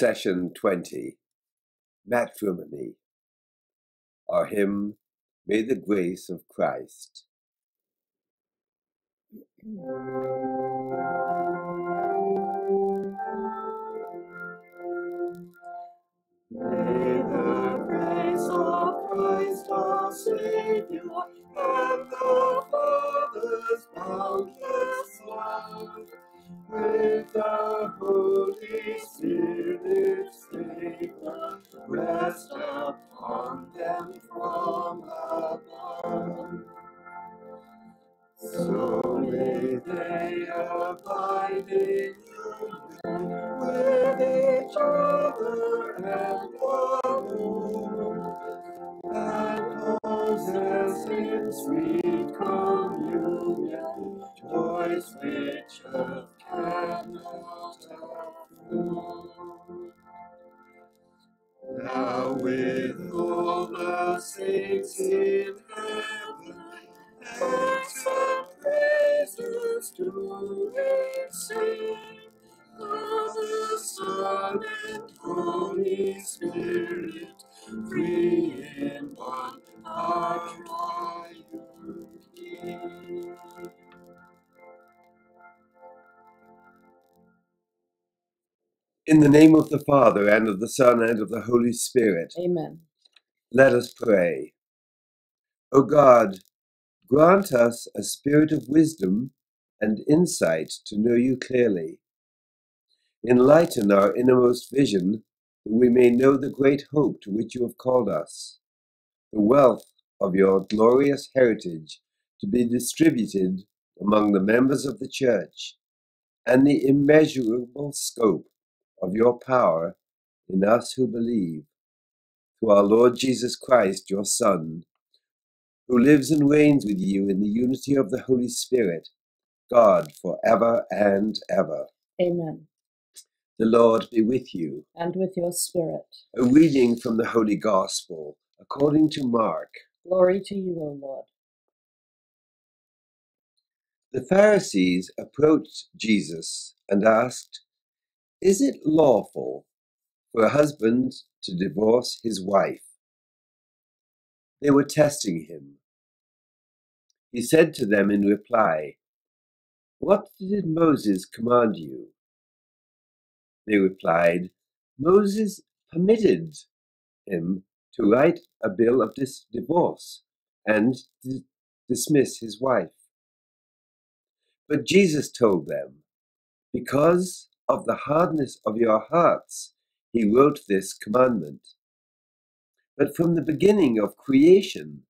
Session 20, Matrimony. Our hymn, May the Grace of Christ. May the grace of Christ our Savior and the Father's boundless love, with the Holy Spirit's favor, rest upon them from above. So may they abide in union with each other and the Lord, and possess in sweet communion joys which earth cannot afford. Now with all the saints in heaven, some praises do we sing, of the Son and Holy Spirit, three in one, our triune King. In the name of the Father, and of the Son, and of the Holy Spirit. Amen. Let us pray. O God, grant us a spirit of wisdom and insight to know you clearly. Enlighten our innermost vision, that we may know the great hope to which you have called us, the wealth of your glorious heritage to be distributed among the members of the Church, and the immeasurable scope of your power in us who believe, through our Lord Jesus Christ, your Son, who lives and reigns with you in the unity of the Holy Spirit, God, for ever and ever. Amen. The Lord be with you. And with your spirit. A reading from the Holy Gospel, according to Mark. Glory to you, O Lord. The Pharisees approached Jesus and asked, "Is it lawful for a husband to divorce his wife?" They were testing him. He said to them in reply, "What did Moses command you?" They replied, "Moses permitted him to write a bill of divorce and dismiss his wife." But Jesus told them, "Because of the hardness of your hearts, he wrote this commandment. But from the beginning of creation,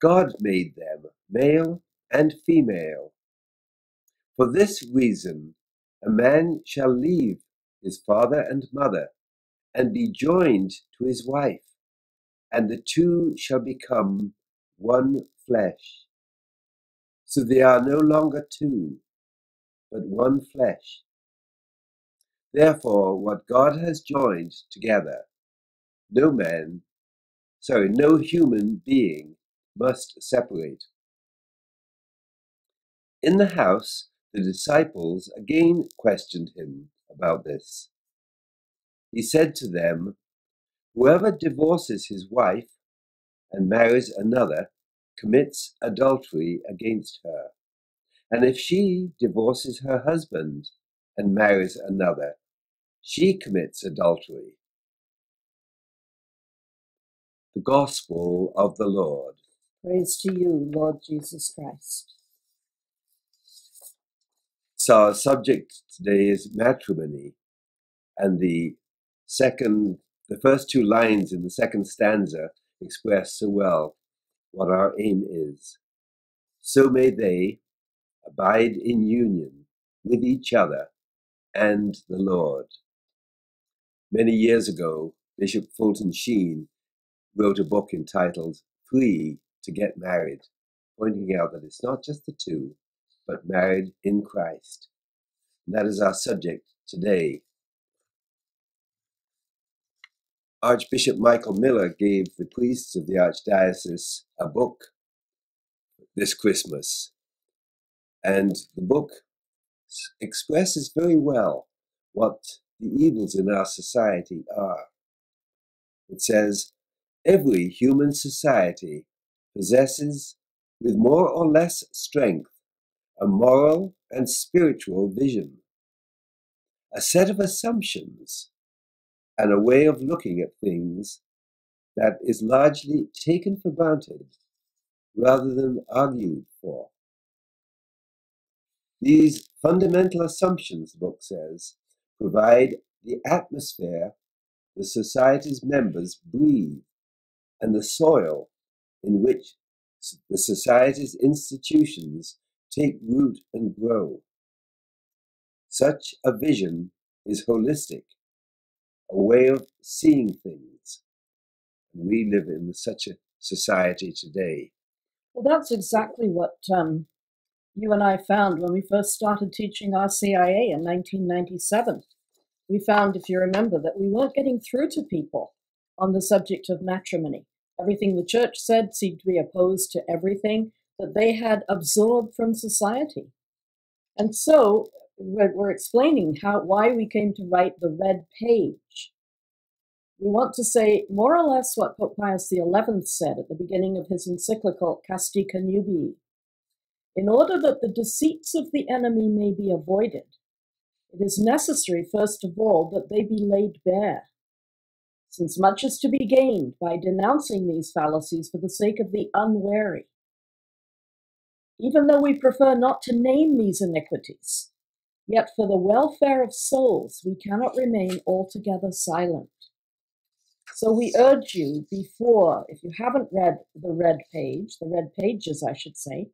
God made them male and female. For this reason, a man shall leave his father and mother and be joined to his wife, and the two shall become one flesh. So they are no longer two, but one flesh. Therefore, what God has joined together, no human being must separate." In the house, the disciples again questioned him about this. He said to them, "Whoever divorces his wife and marries another commits adultery against her. And if she divorces her husband and marries another, she commits adultery." The Gospel of the Lord. Praise to you, Lord Jesus Christ. So our subject today is matrimony, and the first two lines in the second stanza express so well what our aim is. So may they abide in union with each other and the Lord. Many years ago, Bishop Fulton Sheen wrote a book entitled "Free to Get Married," pointing out that it's not just the two, but married in Christ. And that is our subject today. Archbishop Michael Miller gave the priests of the Archdiocese a book this Christmas, and the book expresses very well what the evils in our society are. It says, every human society possesses, with more or less strength, a moral and spiritual vision, a set of assumptions, and a way of looking at things that is largely taken for granted rather than argued for. These fundamental assumptions, the book says, provide the atmosphere the society's members breathe and the soil in which the society's institutions take root and grow. Such a vision is holistic, a way of seeing things. And we live in such a society today. Well, that's exactly what you and I found when we first started teaching RCIA in 1997. We found, if you remember, that we weren't getting through to people on the subject of matrimony. Everything the church said seemed to be opposed to everything that they had absorbed from society. And so we're explaining why we came to write the red page. We want to say more or less what Pope Pius XI said at the beginning of his encyclical Casti Connubii. In order that the deceits of the enemy may be avoided, it is necessary, first of all, that they be laid bare, since much is to be gained by denouncing these fallacies for the sake of the unwary. Even though we prefer not to name these iniquities, yet for the welfare of souls, we cannot remain altogether silent. So we urge you before, if you haven't read the red page, the red pages, I should say,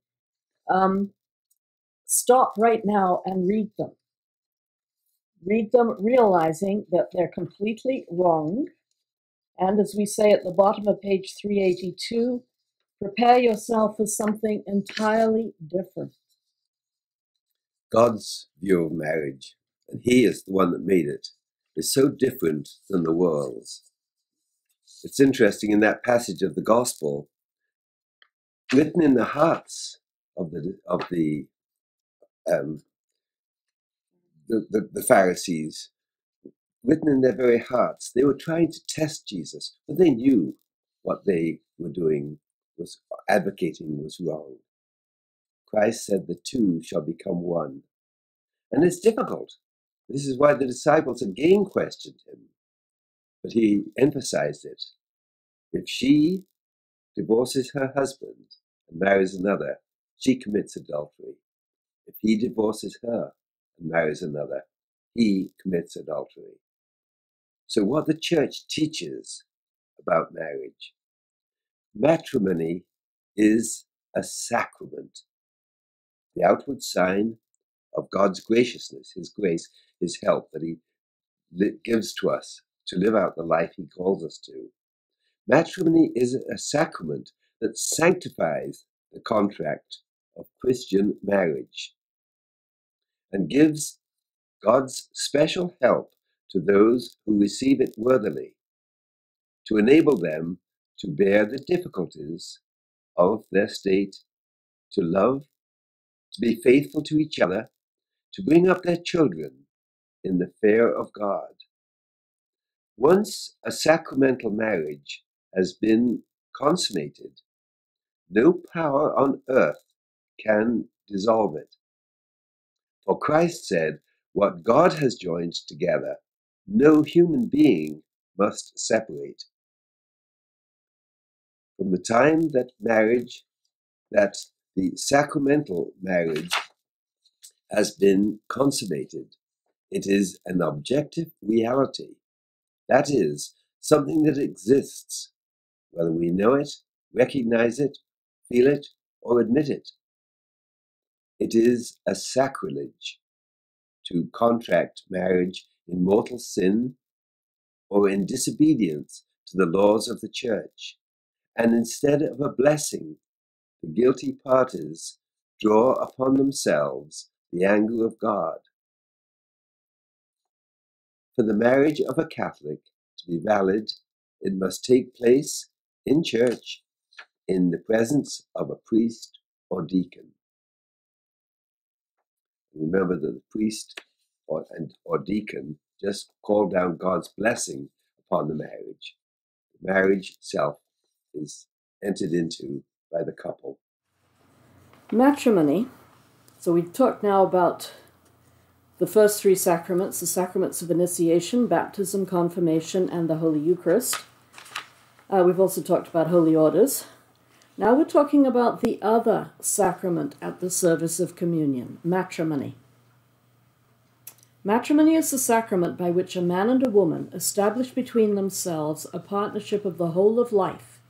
stop right now and read them. Read them realizing that they're completely wrong. And as we say at the bottom of page 382, prepare yourself for something entirely different. God's view of marriage, and he is the one that made it, is so different than the world's. It's interesting in that passage of the gospel, written in the hearts of the Pharisees, written in their very hearts. They were trying to test Jesus, but they knew what they were doing, was advocating, was wrong. Christ said, the two shall become one. And it's difficult. This is why the disciples again questioned him. But he emphasized it. If she divorces her husband and marries another, she commits adultery. If he divorces her and marries another, he commits adultery. So what the church teaches about marriage, matrimony is a sacrament, the outward sign of God's graciousness, his grace, his help that he gives to us to live out the life he calls us to. Matrimony is a sacrament that sanctifies the contract of Christian marriage and gives God's special help to those who receive it worthily, to enable them to bear the difficulties of their state, to love, to be faithful to each other, to bring up their children in the fear of God. Once a sacramental marriage has been consummated, no power on earth can dissolve it. For Christ said, what God has joined together, no human being must separate. From the time that marriage, that the sacramental marriage has been consummated, it is an objective reality. That is, something that exists, whether we know it, recognize it, feel it, or admit it. It is a sacrilege to contract marriage in mortal sin or in disobedience to the laws of the church. And instead of a blessing, the guilty parties draw upon themselves the anger of God. For the marriage of a Catholic to be valid, it must take place in church in the presence of a priest or deacon. Remember that the priest or deacon just call down God's blessing upon the marriage. The marriage itself is entered into by the couple. Matrimony. So we talked now about the first three sacraments, the sacraments of initiation, baptism, confirmation, and the Holy Eucharist. We've also talked about holy orders. Now we're talking about the other sacrament at the service of communion, matrimony. Matrimony is the sacrament by which a man and a woman establish between themselves a partnership of the whole of life,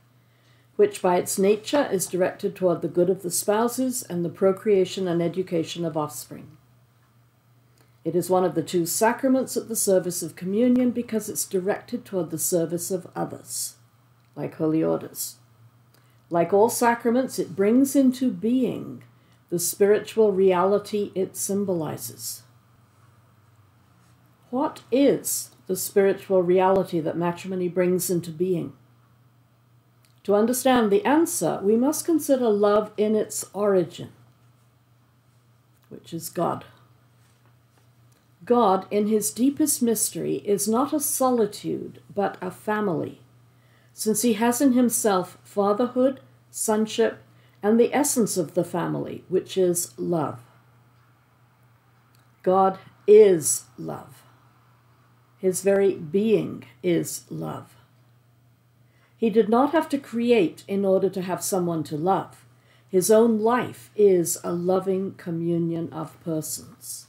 which by its nature is directed toward the good of the spouses and the procreation and education of offspring. It is one of the two sacraments at the service of communion because it's directed toward the service of others, like holy orders. Like all sacraments, it brings into being the spiritual reality it symbolizes. What is the spiritual reality that matrimony brings into being? To understand the answer, we must consider love in its origin, which is God. God, in his deepest mystery, is not a solitude, but a family, since he has in himself fatherhood, sonship, and the essence of the family, which is love. God is love. His very being is love. He did not have to create in order to have someone to love. His own life is a loving communion of persons.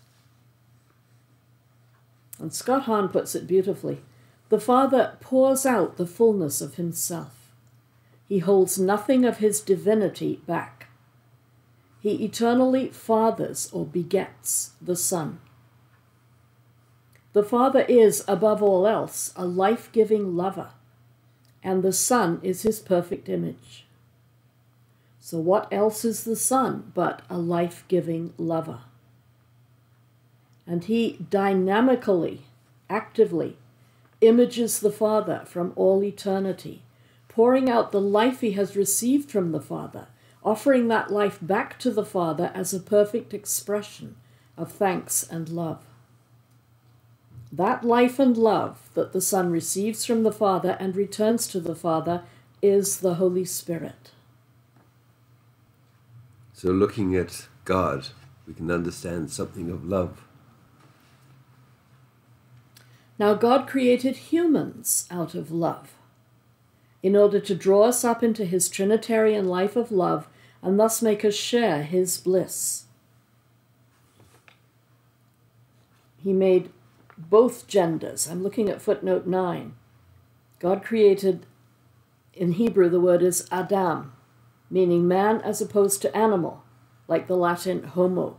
And Scott Hahn puts it beautifully. The Father pours out the fullness of himself. He holds nothing of his divinity back. He eternally fathers or begets the Son. The Father is, above all else, a life-giving lover, and the Son is his perfect image. So what else is the Son but a life-giving lover? And he dynamically, actively, images the Father from all eternity, pouring out the life he has received from the Father, offering that life back to the Father as a perfect expression of thanks and love. That life and love that the Son receives from the Father and returns to the Father is the Holy Spirit. So looking at God, we can understand something of love. Now God created humans out of love, in order to draw us up into his Trinitarian life of love and thus make us share his bliss. He made both genders. I'm looking at footnote 9. God created, in Hebrew the word is Adam, meaning man as opposed to animal, like the Latin homo.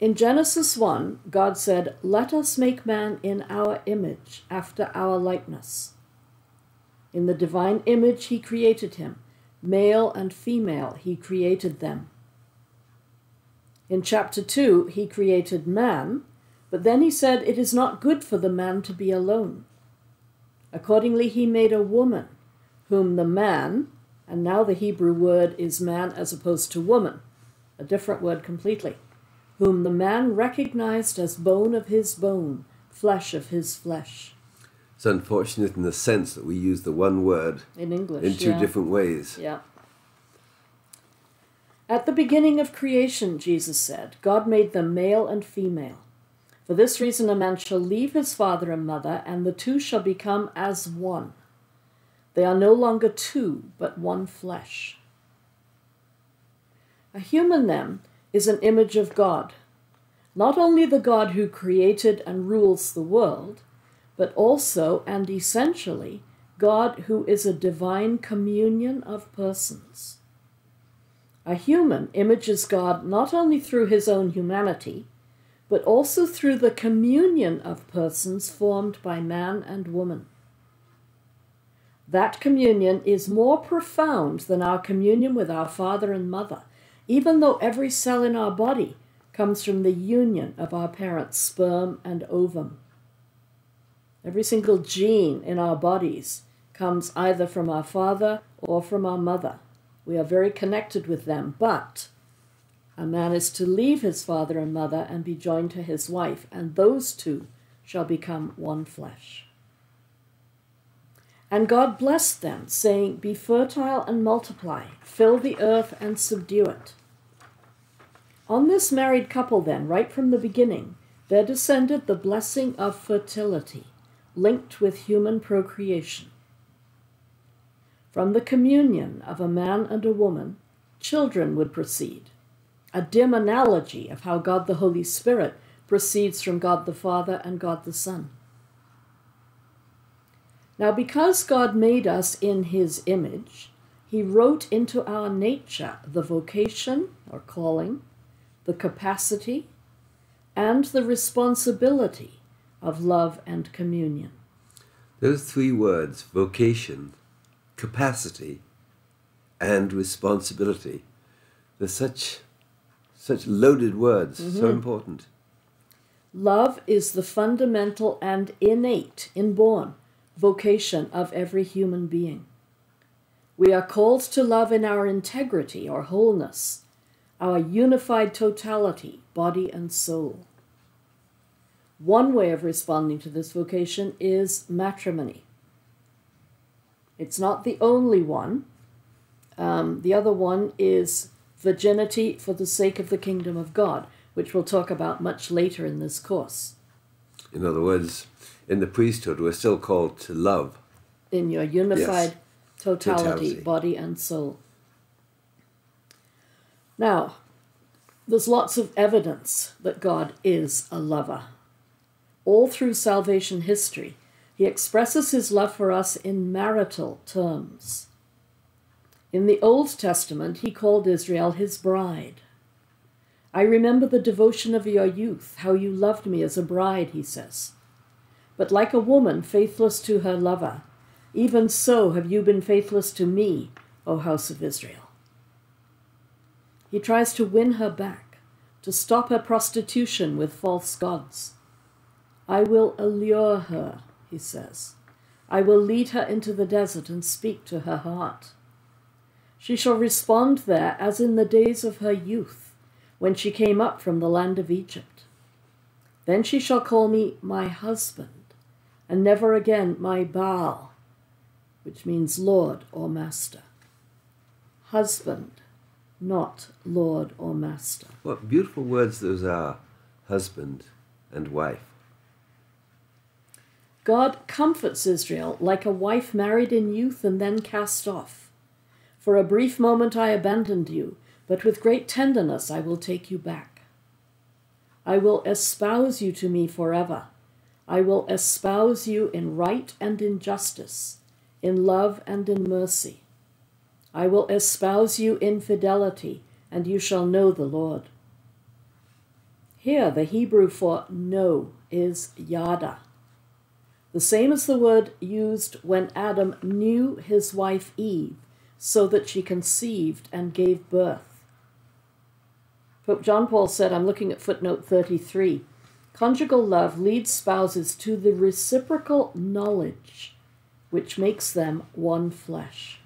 In Genesis 1, God said, "Let us make man in our image, after our likeness." In the divine image he created him. Male and female he created them. In chapter 2, he created man, but then he said, "It is not good for the man to be alone." Accordingly, he made a woman, whom the man, and now the Hebrew word is man as opposed to woman, a different word completely, whom the man recognized as bone of his bone, flesh of his flesh. It's unfortunate in the sense that we use the one word in English in two different ways. Yeah. At the beginning of creation, Jesus said, God made them male and female. For this reason, a man shall leave his father and mother, and the two shall become as one. They are no longer two, but one flesh. A human, then, is an image of God, not only the God who created and rules the world, but also, and essentially, God who is a divine communion of persons. A human images God not only through his own humanity, but also through the communion of persons formed by man and woman. That communion is more profound than our communion with our father and mother, even though every cell in our body comes from the union of our parents' sperm and ovum. Every single gene in our bodies comes either from our father or from our mother. We are very connected with them, but A man is to leave his father and mother and be joined to his wife, and those two shall become one flesh. And God blessed them, saying, Be fertile and multiply, fill the earth and subdue it. On this married couple then, right from the beginning, there descended the blessing of fertility, linked with human procreation. From the communion of a man and a woman, children would proceed, a dim analogy of how God the Holy Spirit proceeds from God the Father and God the Son. Now, because God made us in his image, he wrote into our nature the vocation or calling, the capacity, and the responsibility of love and communion. Those three words, vocation, capacity, and responsibility, they're such loaded words, so important. Love is the fundamental and innate, inborn, vocation of every human being. We are called to love in our integrity or wholeness, our unified totality, body and soul. One way of responding to this vocation is matrimony. It's not the only one. The other one is virginity for the sake of the kingdom of God, which we'll talk about much later in this course. In other words, in the priesthood, we're still called to love. In your unified totality, body and soul. Now, there's lots of evidence that God is a lover. All through salvation history, he expresses his love for us in marital terms. In the Old Testament, he called Israel his bride. I remember the devotion of your youth, how you loved me as a bride, he says. But like a woman faithless to her lover, even so have you been faithless to me, O house of Israel. He tries to win her back, to stop her prostitution with false gods. I will allure her, he says. I will lead her into the desert and speak to her heart. She shall respond there as in the days of her youth, when she came up from the land of Egypt. Then she shall call me my husband, and never again my Baal, which means Lord or Master. Husband, not Lord or Master. What beautiful words those are, husband and wife. God comforts Israel like a wife married in youth and then cast off. For a brief moment I abandoned you, but with great tenderness I will take you back. I will espouse you to me forever. I will espouse you in right and in justice, in love and in mercy. I will espouse you in fidelity, and you shall know the Lord. Here, the Hebrew for know is yada, the same as the word used when Adam knew his wife Eve, so that she conceived and gave birth. Pope John Paul said, I'm looking at footnote 33, conjugal love leads spouses to the reciprocal knowledge which makes them one flesh.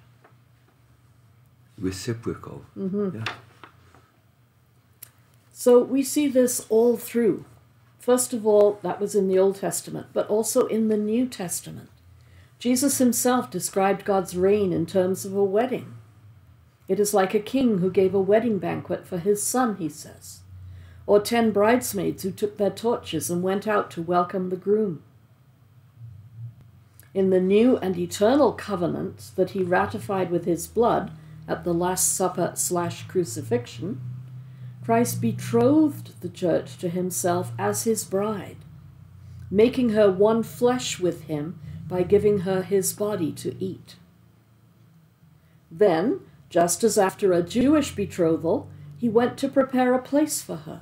Reciprocal. Yeah. So we see this all through. First of all, that was in the Old Testament, but also in the New Testament. Jesus himself described God's reign in terms of a wedding. It is like a king who gave a wedding banquet for his son, he says, or 10 bridesmaids who took their torches and went out to welcome the groom. In the new and eternal covenant that he ratified with his blood at the Last Supper / crucifixion, Christ betrothed the church to himself as his bride, making her one flesh with him by giving her his body to eat. Then, just as after a Jewish betrothal, he went to prepare a place for her.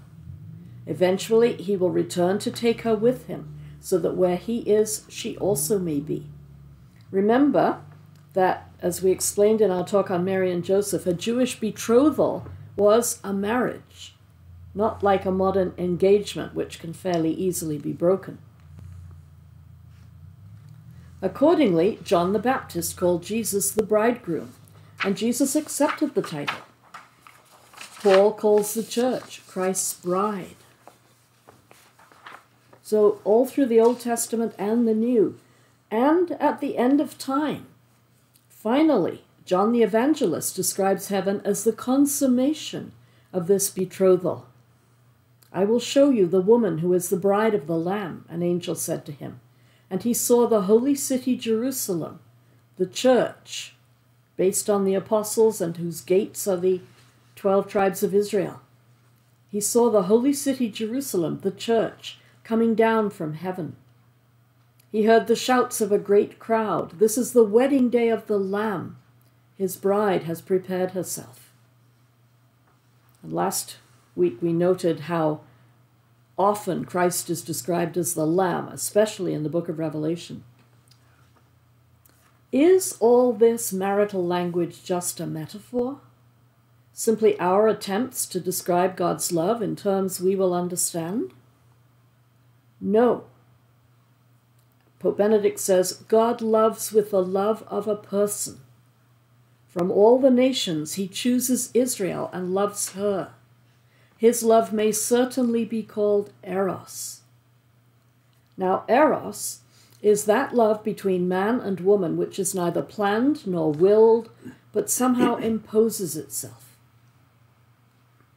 Eventually, he will return to take her with him, so that where he is, she also may be. Remember that, as we explained in our talk on Mary and Joseph, a Jewish betrothal was a marriage, not like a modern engagement, which can fairly easily be broken. Accordingly, John the Baptist called Jesus the bridegroom, and Jesus accepted the title. Paul calls the church Christ's bride. So all through the Old Testament and the New, and at the end of time, finally, John the Evangelist describes heaven as the consummation of this betrothal. I will show you the woman who is the bride of the Lamb, an angel said to him. And he saw the holy city Jerusalem, the church, based on the apostles and whose gates are the 12 tribes of Israel. He saw the holy city Jerusalem, the church, coming down from heaven. He heard the shouts of a great crowd. This is the wedding day of the Lamb. His bride has prepared herself. And last week we noted how often Christ is described as the Lamb, especially in the book of Revelation. Is all this marital language just a metaphor? Simply our attempts to describe God's love in terms we will understand? No. Pope Benedict says, God loves with the love of a person. From all the nations, he chooses Israel and loves her. His love may certainly be called eros. Now, eros is that love between man and woman which is neither planned nor willed, but somehow imposes itself.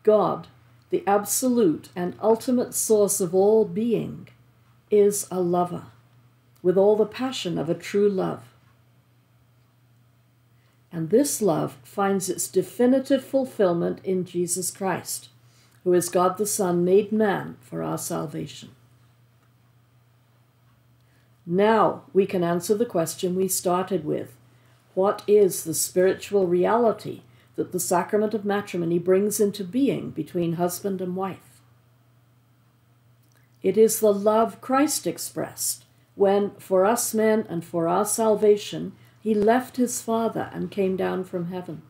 God, the absolute and ultimate source of all being, is a lover, with all the passion of a true love. And this love finds its definitive fulfillment in Jesus Christ, who is God the Son made man for our salvation. Now we can answer the question we started with. What is the spiritual reality that the sacrament of matrimony brings into being between husband and wife? It is the love Christ expressed when, for us men and for our salvation, he left his Father and came down from heaven.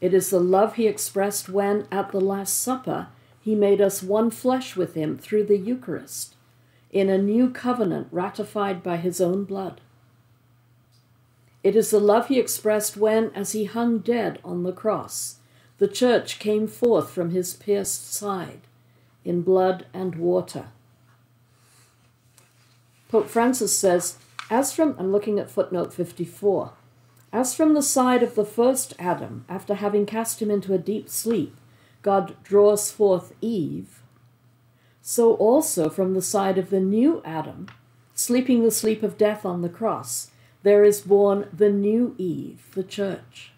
It is the love he expressed when, at the Last Supper, he made us one flesh with him through the Eucharist, in a new covenant ratified by his own blood. It is the love he expressed when, as he hung dead on the cross, the church came forth from his pierced side in blood and water. Pope Francis says, I'm looking at footnote 54. As from the side of the first Adam, after having cast him into a deep sleep, God draws forth Eve, so also from the side of the new Adam, sleeping the sleep of death on the cross, there is born the new Eve, the church.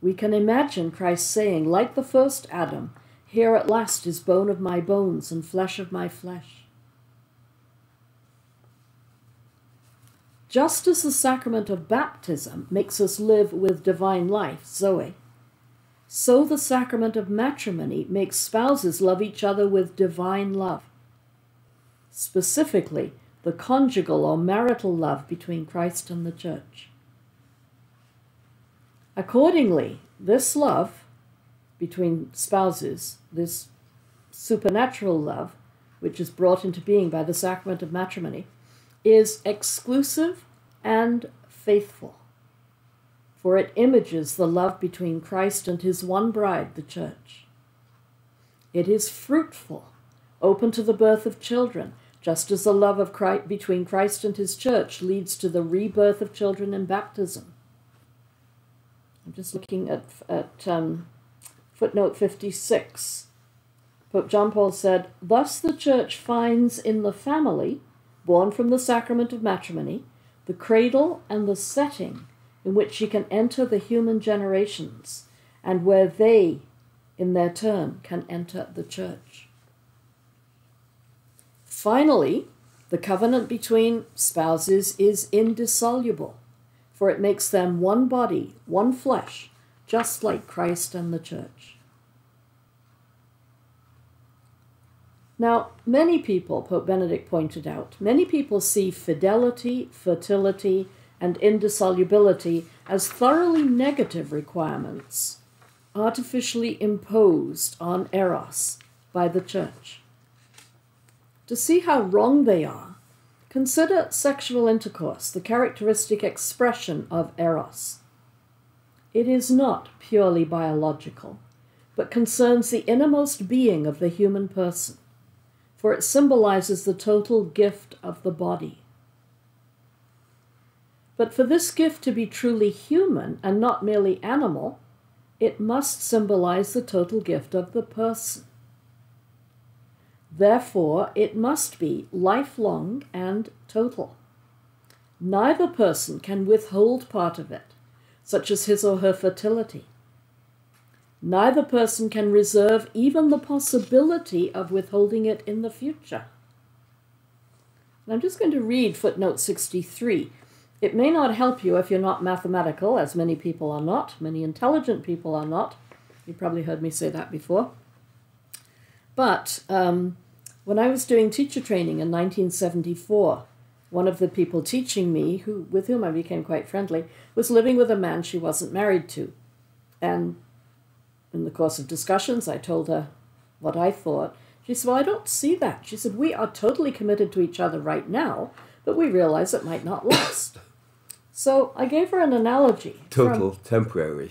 We can imagine Christ saying, like the first Adam, here at last is bone of my bones and flesh of my flesh. Just as the sacrament of baptism makes us live with divine life, Zoe, so the sacrament of matrimony makes spouses love each other with divine love, specifically the conjugal or marital love between Christ and the church. Accordingly, this love between spouses, this supernatural love, which is brought into being by the sacrament of matrimony, is exclusive and faithful, for it images the love between Christ and his one bride, the church. It is fruitful, open to the birth of children, just as the love of Christ, between Christ and his church leads to the rebirth of children in baptism. I'm just looking at footnote 56. Pope John Paul said, thus the church finds in the family, born from the sacrament of matrimony, the cradle and the setting in which she can enter the human generations, and where they, in their turn, can enter the church. Finally, the covenant between spouses is indissoluble, for it makes them one body, one flesh, just like Christ and the church. Now, many people, Pope Benedict pointed out, many people see fidelity, fertility, and indissolubility as thoroughly negative requirements artificially imposed on eros by the Church. To see how wrong they are, consider sexual intercourse, the characteristic expression of eros. It is not purely biological, but concerns the innermost being of the human person, for it symbolizes the total gift of the body. But for this gift to be truly human and not merely animal, it must symbolize the total gift of the person. Therefore, it must be lifelong and total. Neither person can withhold part of it, such as his or her fertility. Neither person can reserve even the possibility of withholding it in the future. And I'm just going to read footnote 63. It may not help you if you're not mathematical, as many people are not, many intelligent people are not. You probably heard me say that before. But when I was doing teacher training in 1974, one of the people teaching me, with whom I became quite friendly, was living with a man she wasn't married to. And in the course of discussions, I told her what I thought. She said, well, I don't see that. She said, we are totally committed to each other right now, but we realize it might not last. So I gave her an analogy. Total, temporary.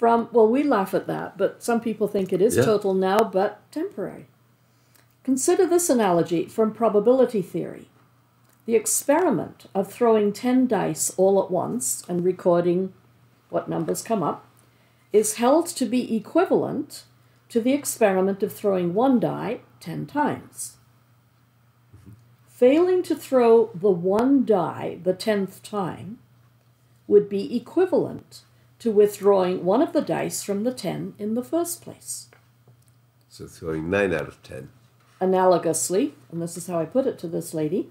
Well, we laugh at that, but some people think it is total now, but temporary. Consider this analogy from probability theory. The experiment of throwing 10 dice all at once and recording what numbers come up is held to be equivalent to the experiment of throwing one die 10 times. Failing to throw the one die the 10th time would be equivalent to withdrawing one of the dice from the 10 in the first place. So throwing 9 out of 10. Analogously, and this is how I put it to this lady,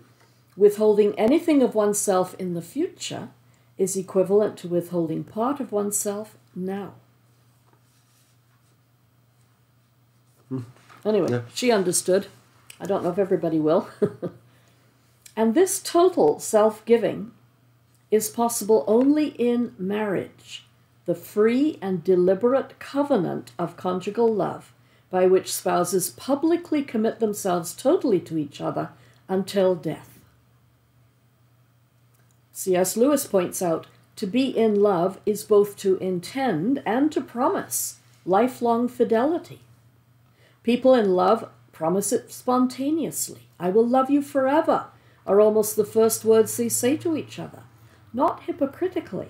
withholding anything of oneself in the future is equivalent to withholding part of oneself now. Anyway, she understood. I don't know if everybody will. And this total self-giving is possible only in marriage, the free and deliberate covenant of conjugal love by which spouses publicly commit themselves totally to each other until death. C.S. Lewis points out, to be in love is both to intend and to promise lifelong fidelity. People in love promise it spontaneously. I will love you forever, are almost the first words they say to each other. Not hypocritically,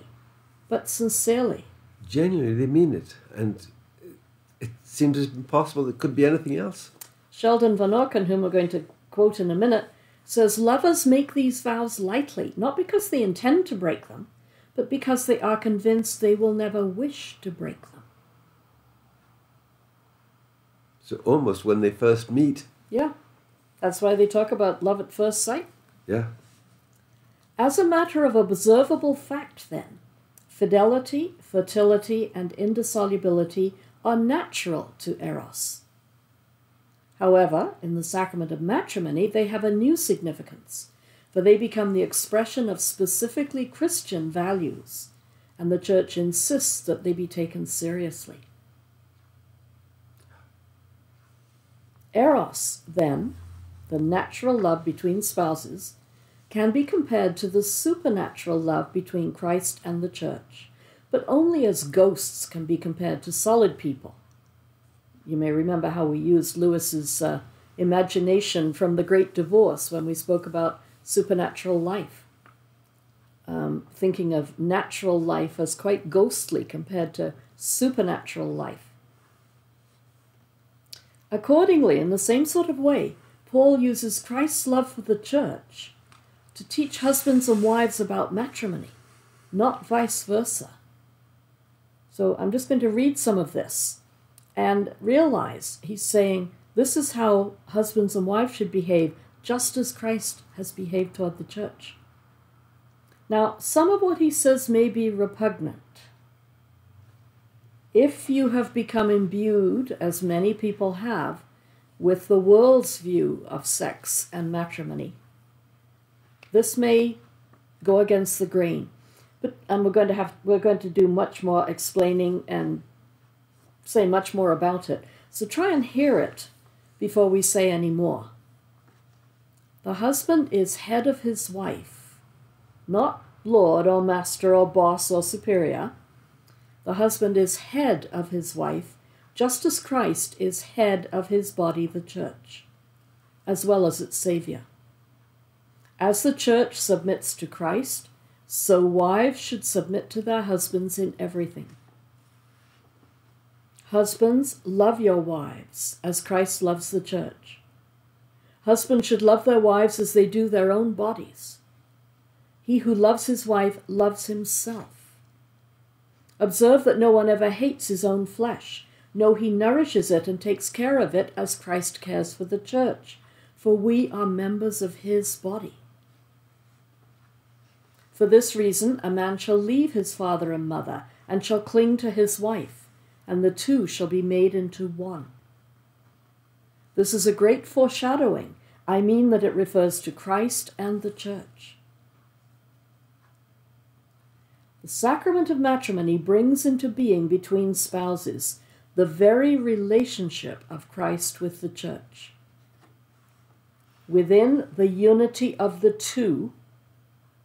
but sincerely. Genuinely, they mean it, and it seems impossible it could be anything else. Sheldon Vanauken, whom we're going to quote in a minute, says, lovers make these vows lightly, not because they intend to break them, but because they are convinced they will never wish to break them. So almost when they first meet. Yeah, that's why they talk about love at first sight. Yeah. As a matter of observable fact, then, fidelity, fertility, and indissolubility are natural to Eros. However, in the sacrament of matrimony, they have a new significance, for they become the expression of specifically Christian values, and the Church insists that they be taken seriously. Eros, then, the natural love between spouses, can be compared to the supernatural love between Christ and the Church, but only as ghosts can be compared to solid people. You may remember how we used Lewis's imagination from The Great Divorce when we spoke about supernatural life, thinking of natural life as quite ghostly compared to supernatural life. Accordingly, in the same sort of way, Paul uses Christ's love for the Church to teach husbands and wives about matrimony, not vice versa. So I'm just going to read some of this and realize he's saying this is how husbands and wives should behave, just as Christ has behaved toward the Church. Now, some of what he says may be repugnant. If you have become imbued, as many people have, with the world's view of sex and matrimony, this may go against the grain, and we're going to do much more explaining and say much more about it. So try and hear it before we say any more. The husband is head of his wife, not lord or master or boss or superior, The husband is head of his wife, just as Christ is head of his body, the church, as well as its Savior. As the church submits to Christ, so wives should submit to their husbands in everything. Husbands, love your wives as Christ loves the church. Husbands should love their wives as they do their own bodies. He who loves his wife loves himself. Observe that no one ever hates his own flesh. No, he nourishes it and takes care of it as Christ cares for the church, for we are members of his body. For this reason, a man shall leave his father and mother and shall cling to his wife, and the two shall be made into one. This is a great foreshadowing. I mean that it refers to Christ and the church. The sacrament of matrimony brings into being between spouses the very relationship of Christ with the church. Within the unity of the two,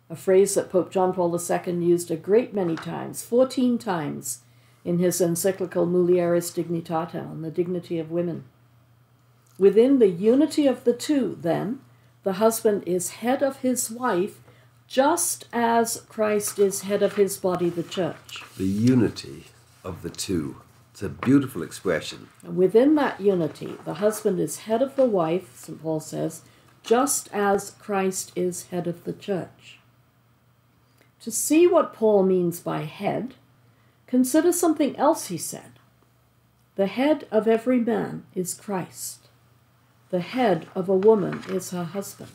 a phrase that Pope John Paul II used a great many times, 14 times, in his encyclical Mulieris Dignitatem, on the dignity of women. Within the unity of the two, then, the husband is head of his wife, just as Christ is head of his body, the church. The unity of the two. It's a beautiful expression. And within that unity, the husband is head of the wife, St. Paul says, just as Christ is head of the church. To see what Paul means by head, consider something else he said. The head of every man is Christ. The head of a woman is her husband.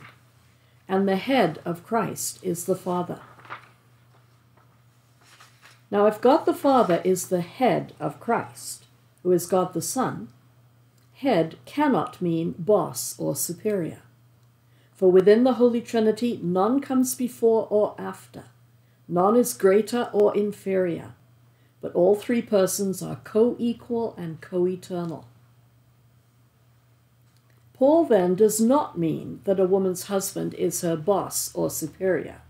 And the head of Christ is the Father. Now, if God the Father is the head of Christ, who is God the Son, head cannot mean boss or superior. For within the Holy Trinity, none comes before or after. None is greater or inferior, but all three persons are co-equal and co-eternal. Paul then does not mean that a woman's husband is her boss or superior,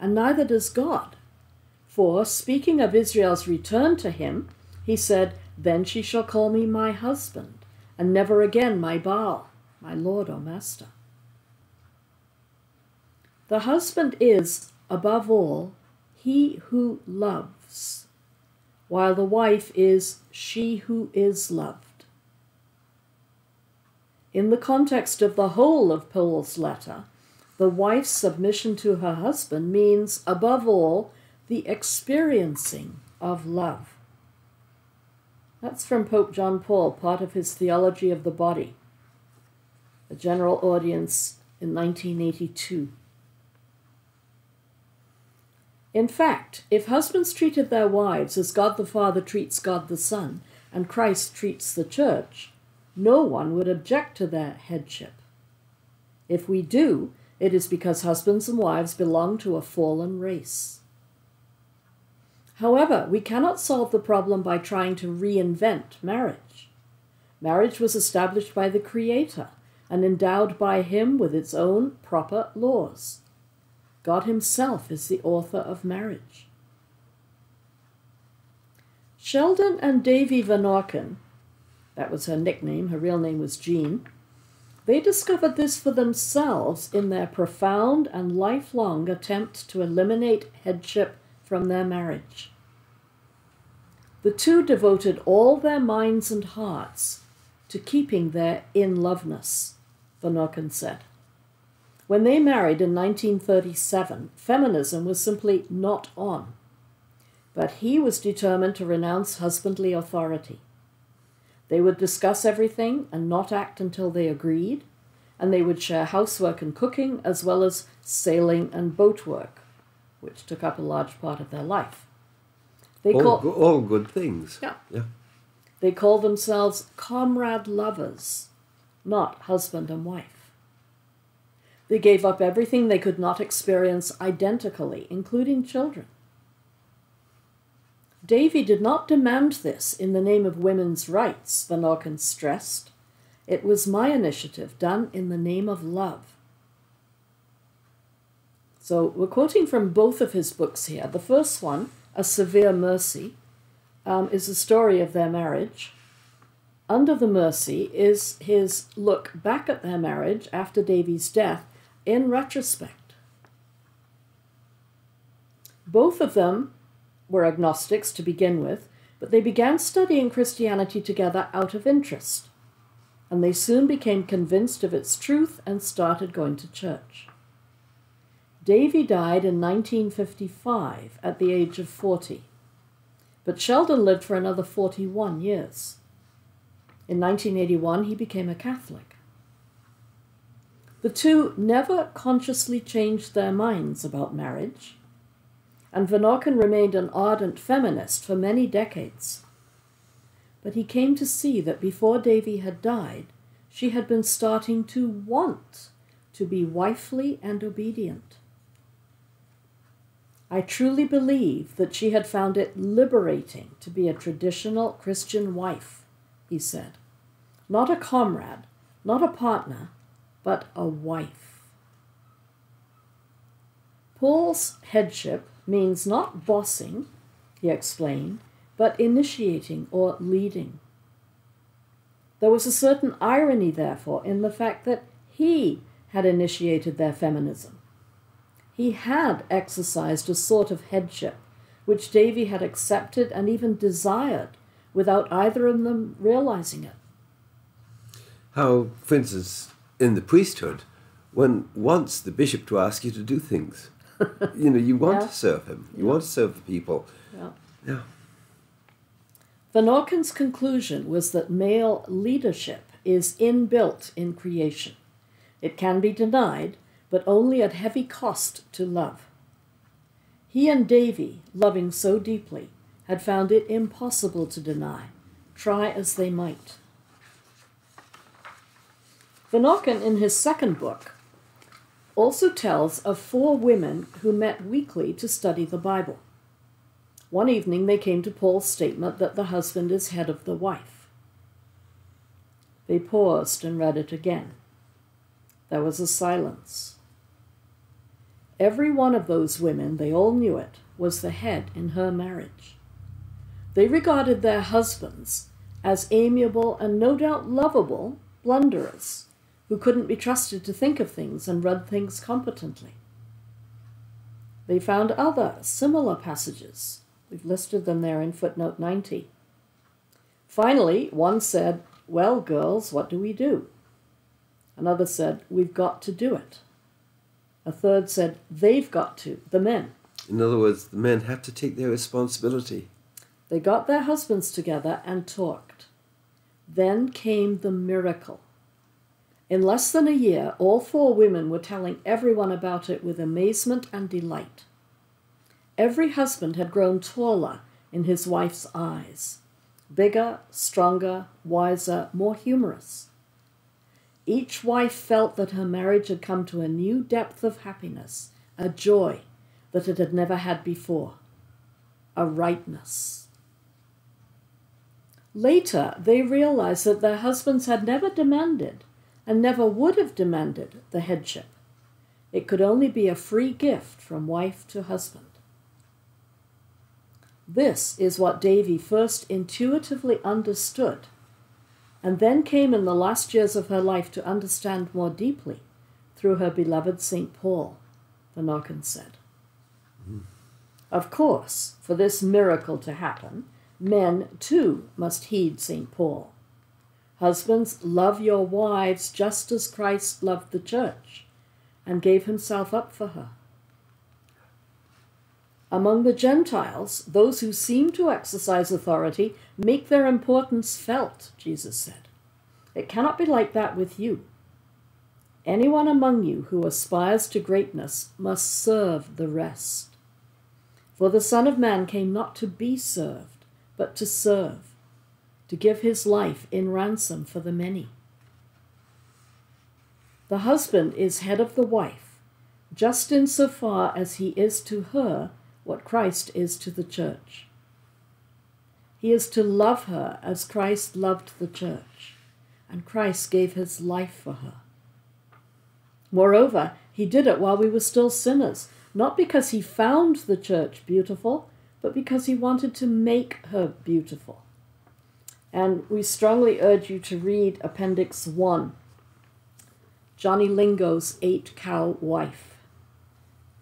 and neither does God, for speaking of Israel's return to him, he said, "Then she shall call me my husband, and never again my Baal, my Lord or Master." The husband is, above all, he who loves, while the wife is she who is loved. In the context of the whole of Paul's letter, the wife's submission to her husband means, above all, the experiencing of love. That's from Pope John Paul, part of his Theology of the Body, a general audience in 1982. In fact, if husbands treated their wives as God the Father treats God the Son and Christ treats the church, no one would object to their headship. If we do, it is because husbands and wives belong to a fallen race. However, we cannot solve the problem by trying to reinvent marriage. Marriage was established by the Creator and endowed by Him with its own proper laws. God himself is the author of marriage. Sheldon and Davy Vanauken, that was her nickname, her real name was Jean, they discovered this for themselves in their profound and lifelong attempt to eliminate headship from their marriage. The two devoted all their minds and hearts to keeping their in-loveness, Vanauken said. When they married in 1937, feminism was simply not on. But he was determined to renounce husbandly authority. They would discuss everything and not act until they agreed, and they would share housework and cooking, as well as sailing and boat work, which took up a large part of their life. They all good things. Yeah. They called themselves comrade lovers, not husband and wife. They gave up everything they could not experience identically, including children. Davy did not demand this in the name of women's rights, Vanauken stressed. It was my initiative, done in the name of love. So we're quoting from both of his books here. The first one, A Severe Mercy, is the story of their marriage. Under the Mercy is his look back at their marriage after Davy's death in retrospect. Both of them were agnostics to begin with, but they began studying Christianity together out of interest, and they soon became convinced of its truth and started going to church. Davy died in 1955 at the age of 40, but Sheldon lived for another 41 years. In 1981, he became a Catholic. The two never consciously changed their minds about marriage, and Vanauken remained an ardent feminist for many decades. But he came to see that before Davy had died, she had been starting to want to be wifely and obedient. I truly believe that she had found it liberating to be a traditional Christian wife, he said. Not a comrade, not a partner, but a wife. Paul's headship means not bossing, he explained, but initiating or leading. There was a certain irony, therefore, in the fact that he had initiated their feminism. He had exercised a sort of headship, which Davy had accepted and even desired, without either of them realizing it. How, for instance, in the priesthood, one wants the bishop to ask you to do things. You know, you want to serve him. You want to serve the people. Yeah. Vanauken's conclusion was that male leadership is inbuilt in creation. It can be denied, but only at heavy cost to love. He and Davy, loving so deeply, had found it impossible to deny, try as they might. Vanauken, in his second book, also tells of 4 women who met weekly to study the Bible. One evening they came to Paul's statement that the husband is head of the wife. They paused and read it again. There was a silence. Every one of those women, they all knew it, was the head in her marriage. They regarded their husbands as amiable and no doubt lovable blunderers who couldn't be trusted to think of things and run things competently. They found other similar passages. We've listed them there in footnote 90. Finally, one said, "Well, girls, what do we do?" Another said, "We've got to do it." A third said, "They've got to, the men." In other words, the men had to take their responsibility. They got their husbands together and talked. Then came the miracle. In less than a year, all 4 women were telling everyone about it with amazement and delight. Every husband had grown taller in his wife's eyes, bigger, stronger, wiser, more humorous. Each wife felt that her marriage had come to a new depth of happiness, a joy that it had never had before, a rightness. Later, they realized that their husbands had never demanded and never would have demanded the headship. It could only be a free gift from wife to husband. This is what Davy first intuitively understood, and then came in the last years of her life to understand more deeply through her beloved St. Paul, Vanauken said. Of course, for this miracle to happen, men too must heed St. Paul. "Husbands, love your wives just as Christ loved the church and gave himself up for her." Among the Gentiles, those who seem to exercise authority make their importance felt, Jesus said. "It cannot be like that with you. Anyone among you who aspires to greatness must serve the rest. For the Son of Man came not to be served, but to serve, to give his life in ransom for the many." The husband is head of the wife, just insofar as he is to her what Christ is to the church. He is to love her as Christ loved the church, and Christ gave his life for her. Moreover, he did it while we were still sinners, not because he found the church beautiful, but because he wanted to make her beautiful. And we strongly urge you to read Appendix 1, Johnny Lingo's Eight-Cow Wife,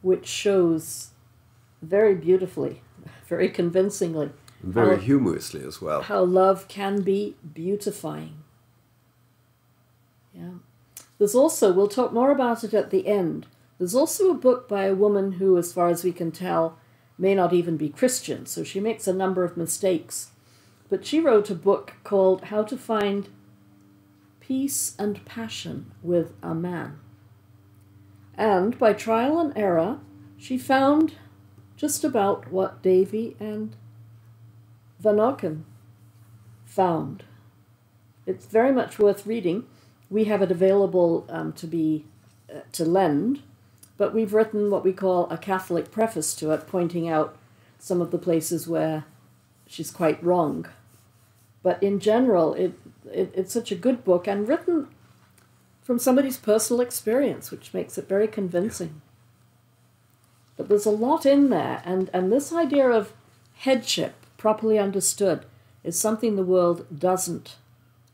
which shows very beautifully, very convincingly, very humorously as well, how love can be beautifying. Yeah. There's also, we'll talk more about it at the end, there's also a book by a woman who, as far as we can tell, may not even be Christian, so she makes a number of mistakes. But she wrote a book called How to Find Peace and Passion with a Man. And by trial and error, she found just about what Davy and Vanauken found. It's very much worth reading. We have it available to lend, but we've written what we call a Catholic preface to it, pointing out some of the places where she's quite wrong. But in general, it's such a good book, and written from somebody's personal experience, which makes it very convincing. But there's a lot in there, and this idea of headship, properly understood, is something the world doesn't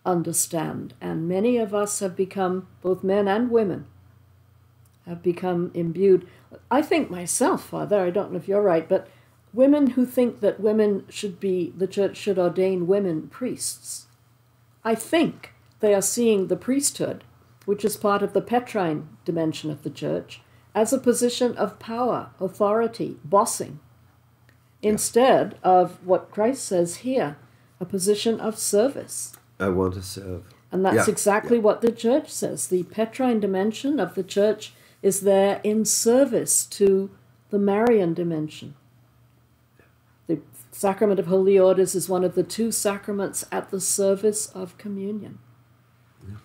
understand. And many of us have become, both men and women, have become imbued. I think myself, Father, I don't know if you're right, but women who think that women should be, the church should ordain women priests. I think they are seeing the priesthood, which is part of the Petrine dimension of the church, as a position of power, authority, bossing, instead of what Christ says here, a position of service. I want to serve. And that's exactly what the church says. The Petrine dimension of the church is there in service to the Marian dimension. The Sacrament of Holy Orders is one of the two sacraments at the service of communion. Yeah.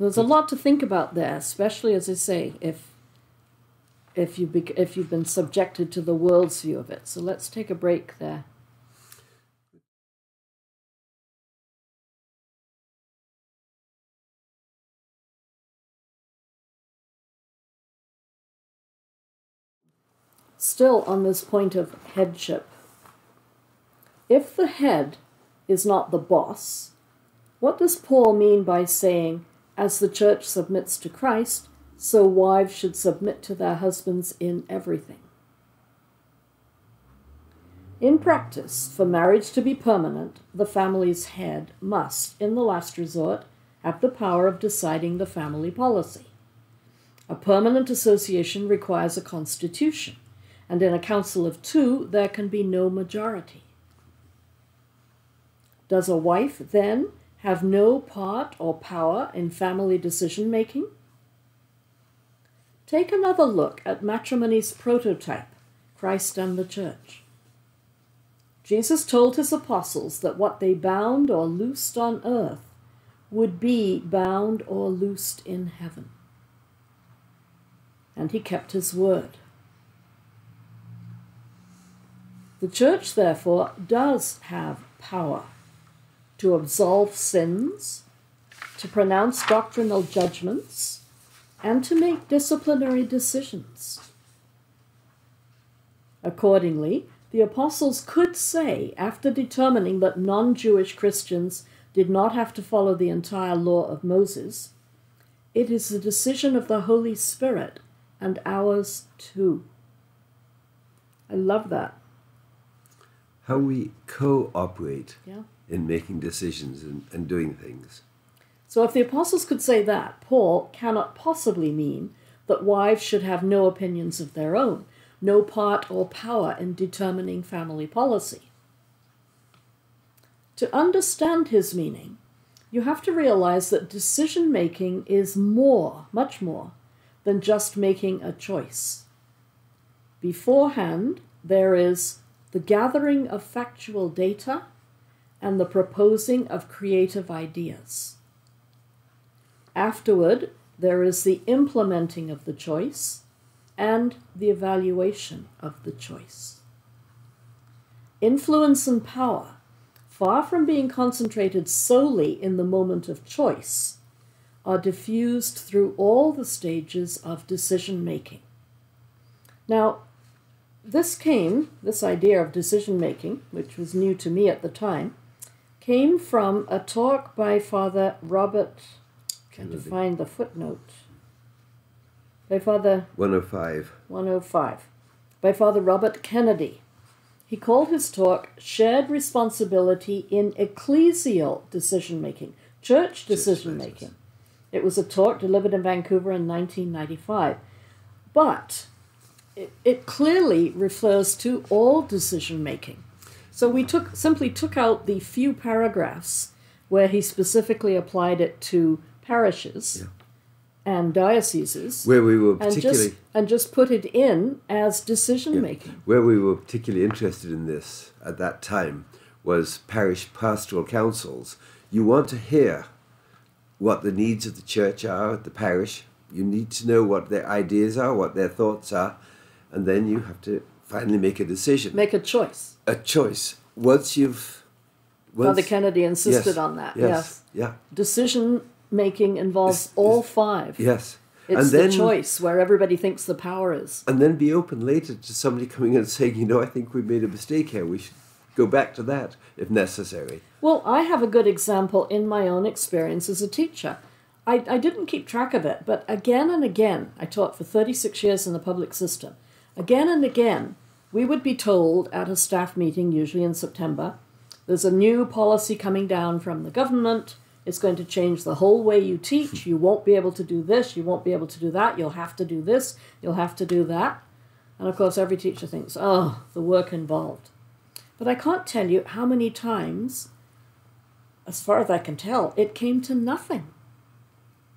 There's a lot to think about there, especially, as I say, if you've been subjected to the world's view of it. So let's take a break there. Still on this point of headship. If the head is not the boss, what does Paul mean by saying, as the church submits to Christ, so wives should submit to their husbands in everything? In practice, for marriage to be permanent, the family's head must, in the last resort, have the power of deciding the family policy. A permanent association requires a constitution, and in a council of two, there can be no majority. Does a wife, then, have no part or power in family decision-making? Take another look at matrimony's prototype, Christ and the Church. Jesus told his apostles that what they bound or loosed on earth would be bound or loosed in heaven. And he kept his word. The church, therefore, does have power to absolve sins, to pronounce doctrinal judgments, and to make disciplinary decisions. Accordingly, the apostles could say, after determining that non-Jewish Christians did not have to follow the entire law of Moses, "It is the decision of the Holy Spirit, and ours too." I love that. How we cooperate in making decisions and doing things. So if the apostles could say that, Paul cannot possibly mean that wives should have no opinions of their own, no part or power in determining family policy. To understand his meaning, you have to realize that decision-making is more, much more, than just making a choice. Beforehand, there is the gathering of factual data and the proposing of creative ideas. Afterward, there is the implementing of the choice and the evaluation of the choice. Influence and power, far from being concentrated solely in the moment of choice, are diffused through all the stages of decision-making. Now, This idea of decision-making, which was new to me at the time, came from a talk by Father Robert Kennedy. To find the footnote. By Father... 105. 105. By Father Robert Kennedy. He called his talk Shared Responsibility in Ecclesial Decision-Making, Church Decision-Making. It was a talk delivered in Vancouver in 1995. But... It clearly refers to all decision-making. So we simply took out the few paragraphs where he specifically applied it to parishes and dioceses. Where we were particularly... And just put it in as decision-making. Yeah. Where we were particularly interested in this at that time was parish pastoral councils. You want to hear what the needs of the church are, the parish. You need to know what their ideas are, what their thoughts are. And then you have to finally make a decision. Make a choice. A choice. Once you've... Father Kennedy insisted on that. Yes. Decision-making involves all five. Yes. It's the choice where everybody thinks the power is. And then be open later to somebody coming in and saying, you know, I think we made a mistake here. We should go back to that if necessary. Well, I have a good example in my own experience as a teacher. I didn't keep track of it, but again and again, I taught for 36 years in the public system. Again and again, we would be told at a staff meeting, usually in September, there's a new policy coming down from the government. It's going to change the whole way you teach. You won't be able to do this. You won't be able to do that. You'll have to do this. You'll have to do that. And of course, every teacher thinks, oh, the work involved. But I can't tell you how many times, as far as I can tell, it came to nothing.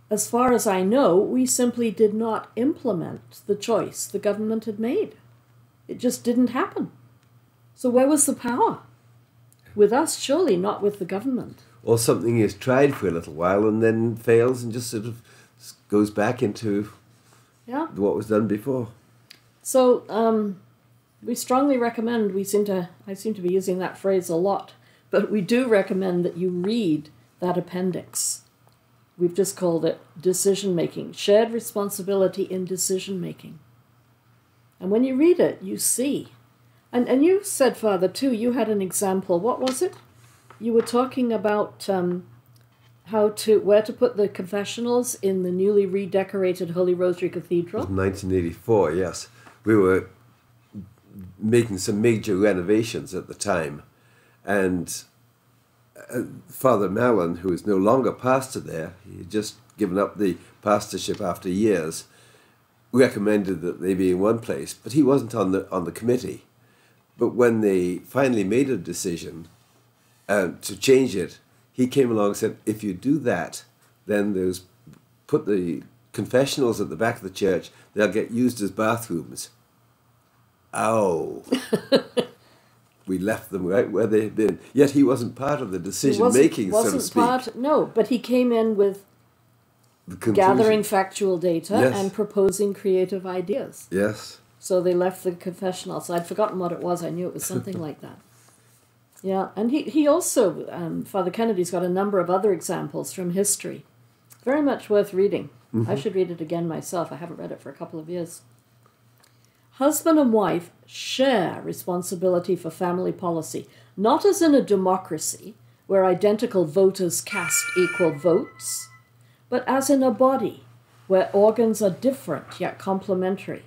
As far as I know, we simply did not implement the choice the government had made. It just didn't happen. So where was the power? With us, surely, not with the government. Or something is tried for a little while and then fails and just sort of goes back into what was done before. So we strongly recommend, I seem to be using that phrase a lot, but we do recommend that you read that appendix. We've just called it decision-making, shared responsibility in decision-making. And when you read it, you see. And you said, Father, too, you had an example. What was it? You were talking about where to put the confessionals in the newly redecorated Holy Rosary Cathedral. 1984, yes. We were making some major renovations at the time. And... Father Mallon, who is no longer pastor there, he had just given up the pastorship after years, recommended that they be in one place, but he wasn't on the committee. But when they finally made a decision to change it, he came along and said, if you do that, then put the confessionals at the back of the church, they'll get used as bathrooms. Ow! We left them right where they had been. Yet he wasn't part of the decision-making, so to speak. No, but he came in with gathering factual data and proposing creative ideas. Yes. So they left the confessional. So I'd forgotten what it was. I knew it was something like that. Yeah, and he also, Father Kennedy's got a number of other examples from history. Very much worth reading. Mm-hmm. I should read it again myself. I haven't read it for a couple of years. Husband and wife share responsibility for family policy, not as in a democracy where identical voters cast equal votes, but as in a body where organs are different yet complementary,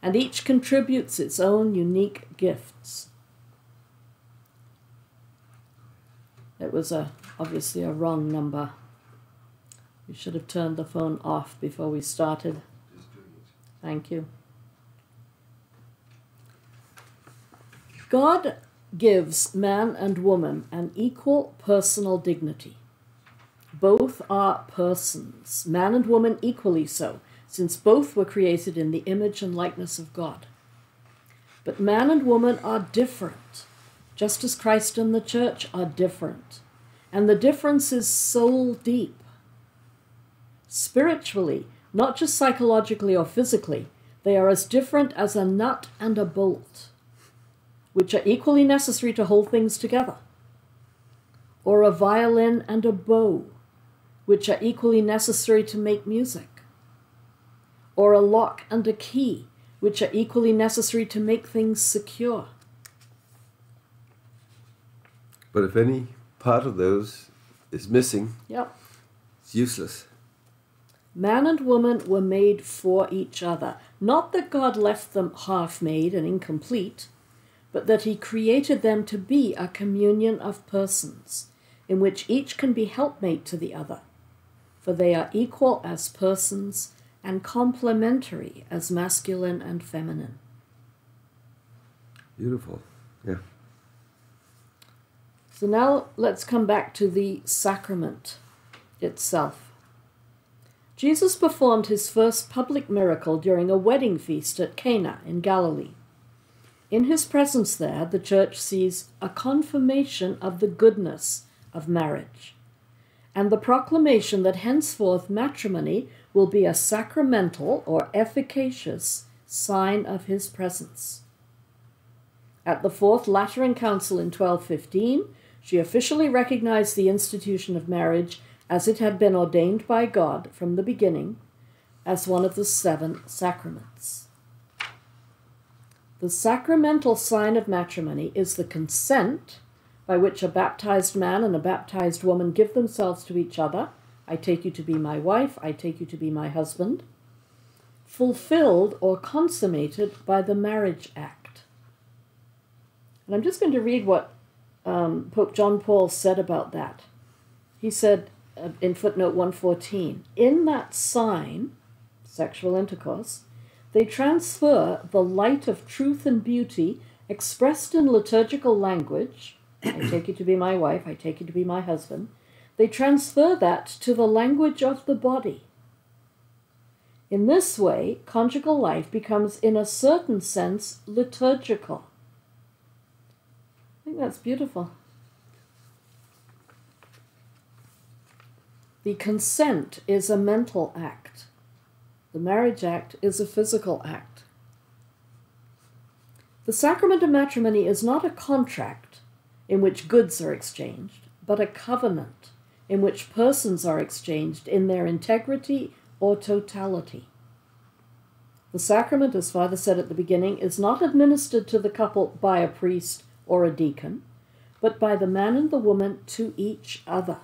and each contributes its own unique gifts. It was obviously a wrong number. We should have turned the phone off before we started. Thank you. God gives man and woman an equal personal dignity. Both are persons, man and woman equally so, since both were created in the image and likeness of God. But man and woman are different, just as Christ and the church are different. And the difference is soul deep. Spiritually, not just psychologically or physically, they are as different as a nut and a bolt, which are equally necessary to hold things together, or a violin and a bow, which are equally necessary to make music, or a lock and a key, which are equally necessary to make things secure. But if any part of those is missing, yep, it's useless. Man and woman were made for each other. Not that God left them half-made and incomplete, but that he created them to be a communion of persons, in which each can be helpmate to the other, for they are equal as persons and complementary as masculine and feminine. Beautiful, yeah. So now let's come back to the sacrament itself. Jesus performed his first public miracle during a wedding feast at Cana in Galilee. In his presence there, the church sees a confirmation of the goodness of marriage, and the proclamation that henceforth matrimony will be a sacramental or efficacious sign of his presence. At the Fourth Lateran Council in 1215, she officially recognized the institution of marriage as it had been ordained by God from the beginning as one of the 7 sacraments. The sacramental sign of matrimony is the consent by which a baptized man and a baptized woman give themselves to each other. I take you to be my wife, I take you to be my husband, fulfilled or consummated by the marriage act. And I'm just going to read what Pope John Paul said about that. He said in footnote 114, in that sign, sexual intercourse, they transfer the light of truth and beauty expressed in liturgical language, I take you to be my wife, I take you to be my husband, they transfer that to the language of the body. In this way, conjugal life becomes, in a certain sense, liturgical. I think that's beautiful. The consent is a mental act. The marriage act is a physical act. The sacrament of matrimony is not a contract in which goods are exchanged, but a covenant in which persons are exchanged in their integrity or totality. The sacrament, as Father said at the beginning, is not administered to the couple by a priest or a deacon, but by the man and the woman to each other.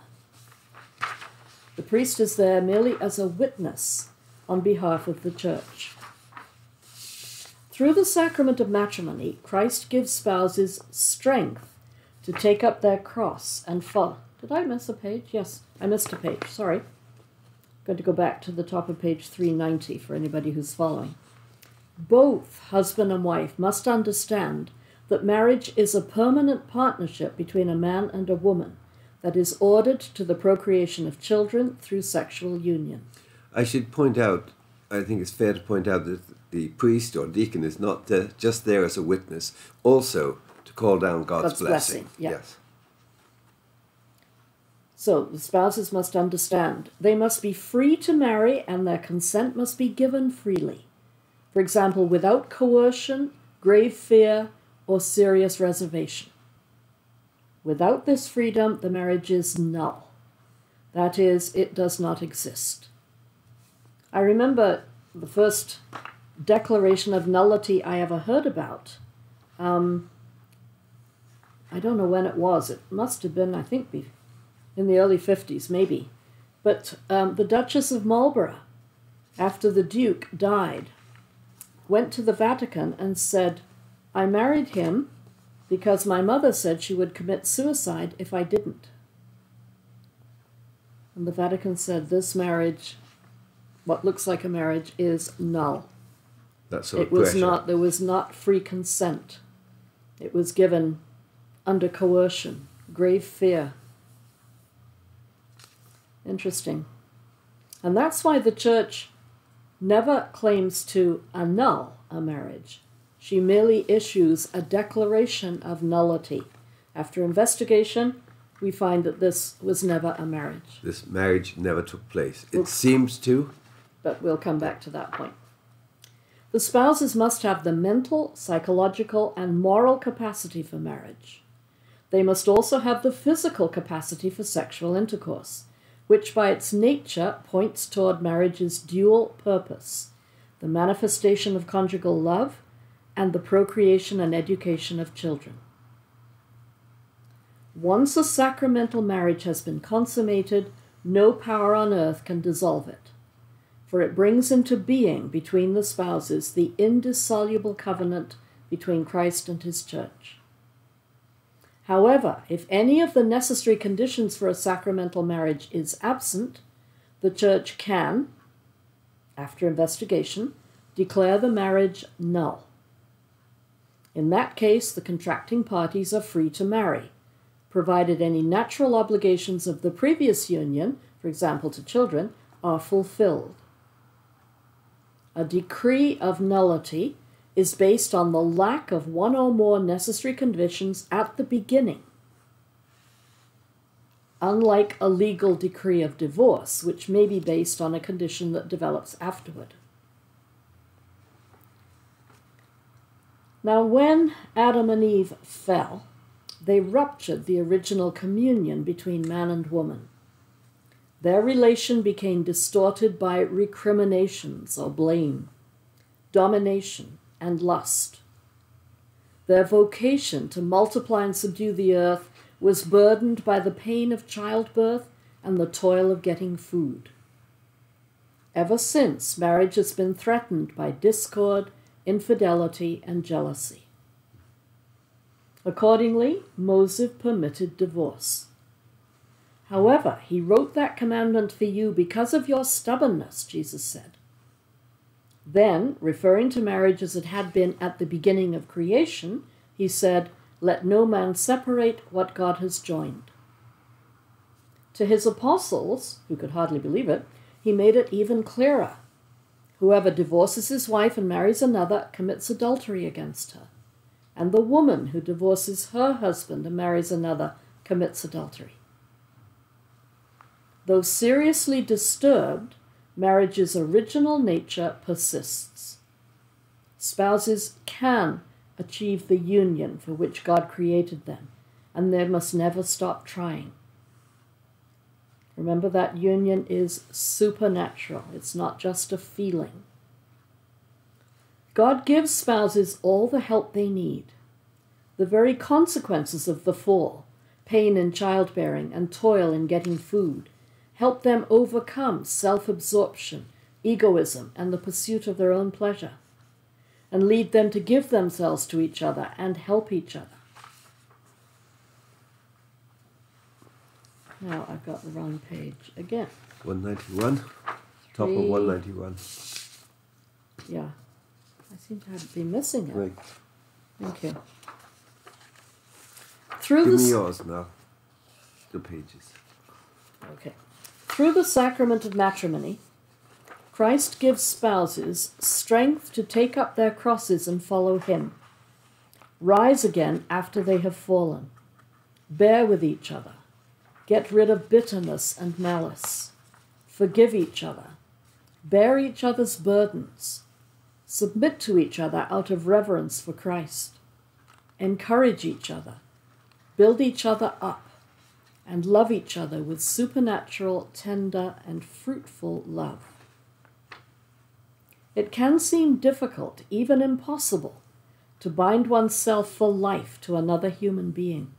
The priest is there merely as a witness on behalf of the church. Through the sacrament of matrimony, Christ gives spouses strength to take up their cross and follow. Did I miss a page? Yes, I missed a page, sorry. I'm going to go back to the top of page 390 for anybody who's following. Both husband and wife must understand that marriage is a permanent partnership between a man and a woman that is ordered to the procreation of children through sexual union. I should point out, I think it's fair to point out that the priest or deacon is not just there as a witness, also to call down God's blessing. Yeah. Yes. So the spouses must understand. They must be free to marry and their consent must be given freely. For example, without coercion, grave fear, or serious reservation. Without this freedom, the marriage is null. That is, it does not exist. I remember the first declaration of nullity I ever heard about. I don't know when it was. It must have been, I think, in the early 50s, maybe. But the Duchess of Marlborough, after the Duke died, went to the Vatican and said, I married him because my mother said she would commit suicide if I didn't. And the Vatican said, this marriage, what looks like a marriage, is null. That sort of pressure. There was not free consent. It was given under coercion, grave fear. Interesting. And that's why the church never claims to annul a marriage. She merely issues a declaration of nullity. After investigation, we find that this was never a marriage. This marriage never took place. It seems to. But we'll come back to that point. The spouses must have the mental, psychological, and moral capacity for marriage. They must also have the physical capacity for sexual intercourse, which by its nature points toward marriage's dual purpose, the manifestation of conjugal love, and the procreation and education of children. Once a sacramental marriage has been consummated, no power on earth can dissolve it, for it brings into being between the spouses the indissoluble covenant between Christ and his church. However, if any of the necessary conditions for a sacramental marriage is absent, the church can, after investigation, declare the marriage null. In that case, the contracting parties are free to marry, provided any natural obligations of the previous union, for example to children, are fulfilled. A decree of nullity is based on the lack of one or more necessary conditions at the beginning, unlike a legal decree of divorce, which may be based on a condition that develops afterward. Now, when Adam and Eve fell, they ruptured the original communion between man and woman. Their relation became distorted by recriminations or blame, domination, and lust. Their vocation to multiply and subdue the earth was burdened by the pain of childbirth and the toil of getting food. Ever since, marriage has been threatened by discord, infidelity, and jealousy. Accordingly, Moses permitted divorce. However, he wrote that commandment for you because of your stubbornness, Jesus said. Then, referring to marriage as it had been at the beginning of creation, he said, "Let no man separate what God has joined." To his apostles, who could hardly believe it, he made it even clearer. Whoever divorces his wife and marries another commits adultery against her. And the woman who divorces her husband and marries another commits adultery. Though seriously disturbed, marriage's original nature persists. Spouses can achieve the union for which God created them, and they must never stop trying. Remember that union is supernatural. It's not just a feeling. God gives spouses all the help they need. The very consequences of the fall, pain in childbearing and toil in getting food, help them overcome self-absorption, egoism, and the pursuit of their own pleasure, and lead them to give themselves to each other and help each other. Now I've got the wrong page again. 191, top of 191. Yeah, I seem to have been missing it. Right. Thank you. Give me yours now, the pages. Okay. Through the sacrament of matrimony, Christ gives spouses strength to take up their crosses and follow him, rise again after they have fallen, bear with each other, get rid of bitterness and malice, forgive each other, bear each other's burdens, submit to each other out of reverence for Christ, encourage each other, build each other up, and love each other with supernatural, tender, and fruitful love. It can seem difficult, even impossible, to bind oneself for life to another human being.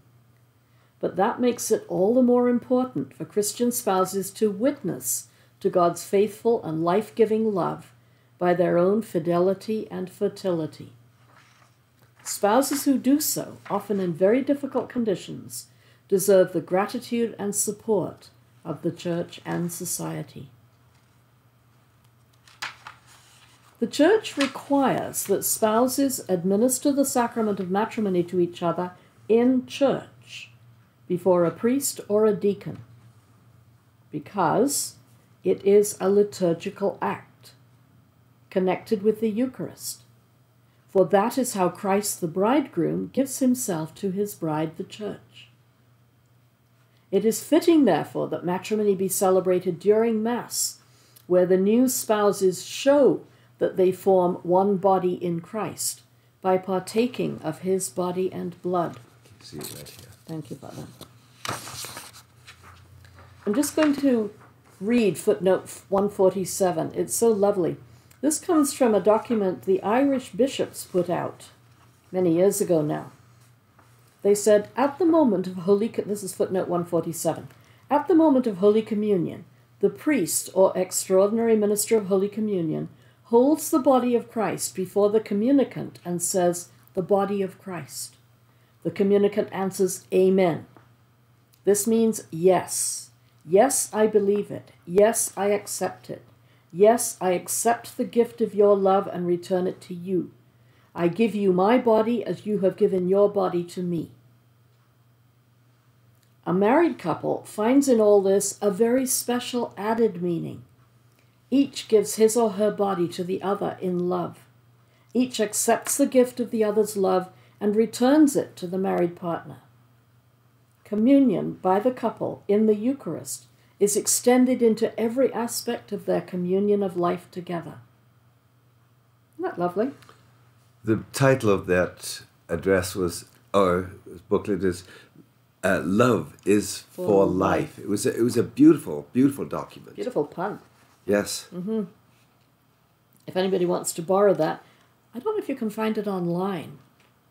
But that makes it all the more important for Christian spouses to witness to God's faithful and life-giving love by their own fidelity and fertility. Spouses who do so, often in very difficult conditions, deserve the gratitude and support of the church and society. The church requires that spouses administer the sacrament of matrimony to each other in church, before a priest or a deacon, because it is a liturgical act connected with the Eucharist, for that is how Christ the bridegroom gives himself to his bride, the church. It is fitting, therefore, that matrimony be celebrated during Mass, where the new spouses show that they form one body in Christ by partaking of his body and blood. See right here. Thank you, Father. I'm just going to read footnote 147. It's so lovely. This comes from a document the Irish bishops put out many years ago now. They said, at the moment of Holy Communion, this is footnote 147, at the moment of Holy Communion, the priest or extraordinary minister of Holy Communion holds the body of Christ before the communicant and says, the body of Christ. The communicant answers, Amen. This means yes. Yes, I believe it. Yes, I accept it. Yes, I accept the gift of your love and return it to you. I give you my body as you have given your body to me. A married couple finds in all this a very special added meaning. Each gives his or her body to the other in love. Each accepts the gift of the other's love and returns it to the married partner. Communion by the couple in the Eucharist is extended into every aspect of their communion of life together. Isn't that lovely? The title of that address was, or booklet is, Love is for Life. It was a beautiful, beautiful document. Beautiful pun. Yes. Mm-hmm. If anybody wants to borrow that, I don't know if you can find it online.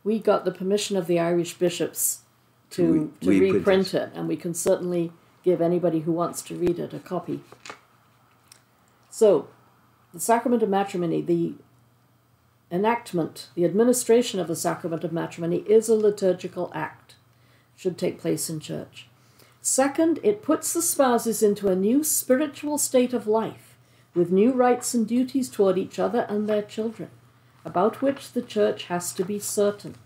We got the permission of the Irish bishops to reprint it, and we can certainly give anybody who wants to read it a copy. So, the Sacrament of Matrimony, the enactment, the administration of the Sacrament of Matrimony is a liturgical act. Should take place in church. Second, it puts the spouses into a new spiritual state of life with new rights and duties toward each other and their children, about which the church has to be certain.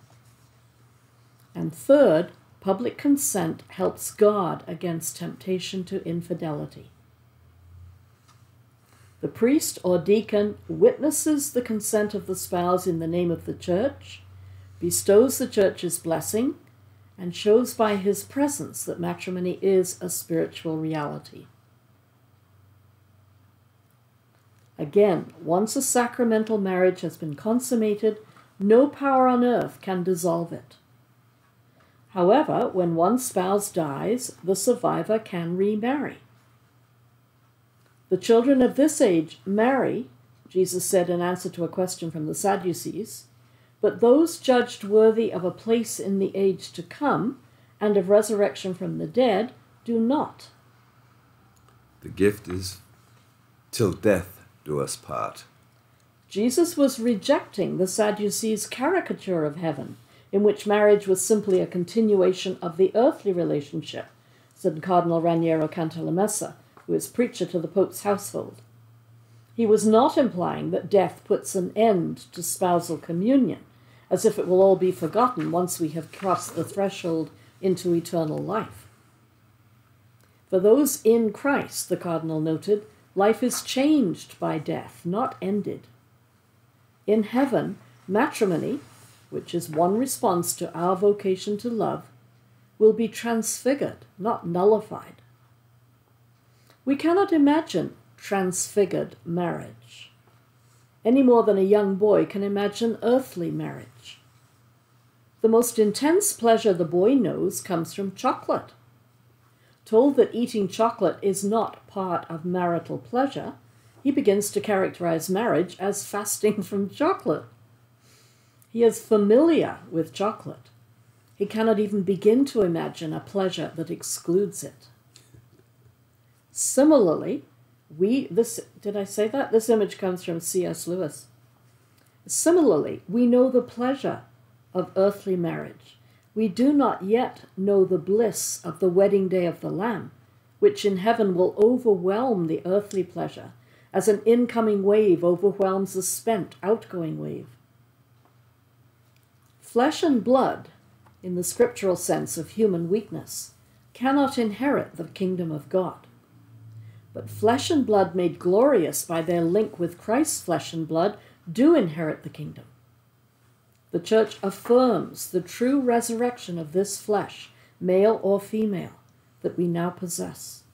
And third, public consent helps guard against temptation to infidelity. The priest or deacon witnesses the consent of the spouse in the name of the church, bestows the church's blessing, and shows by his presence that matrimony is a spiritual reality. Again, once a sacramental marriage has been consummated, no power on earth can dissolve it. However, when one spouse dies, the survivor can remarry. The children of this age marry, Jesus said in answer to a question from the Sadducees, but those judged worthy of a place in the age to come and of resurrection from the dead do not. The gift is, till death do us part. Jesus was rejecting the Sadducees' caricature of heaven, in which marriage was simply a continuation of the earthly relationship, said Cardinal Raniero Cantalamessa, who is preacher to the Pope's household. He was not implying that death puts an end to spousal communion, as if it will all be forgotten once we have crossed the threshold into eternal life. For those in Christ, the Cardinal noted, life is changed by death, not ended. In heaven, matrimony, which is one response to our vocation to love, will be transfigured, not nullified. We cannot imagine transfigured marriage, any more than a young boy can imagine earthly marriage. The most intense pleasure the boy knows comes from chocolate. Told that eating chocolate is not part of marital pleasure, he begins to characterize marriage as fasting from chocolate. He is familiar with chocolate. He cannot even begin to imagine a pleasure that excludes it. Similarly, This image comes from C.S. Lewis. Similarly, we know the pleasure of earthly marriage. We do not yet know the bliss of the wedding day of the Lamb, which in heaven will overwhelm the earthly pleasure, as an incoming wave overwhelms the spent outgoing wave. Flesh and blood, in the scriptural sense of human weakness, cannot inherit the kingdom of God. But flesh and blood made glorious by their link with Christ's flesh and blood do inherit the kingdom. The church affirms the true resurrection of this flesh, male or female, that we now possess.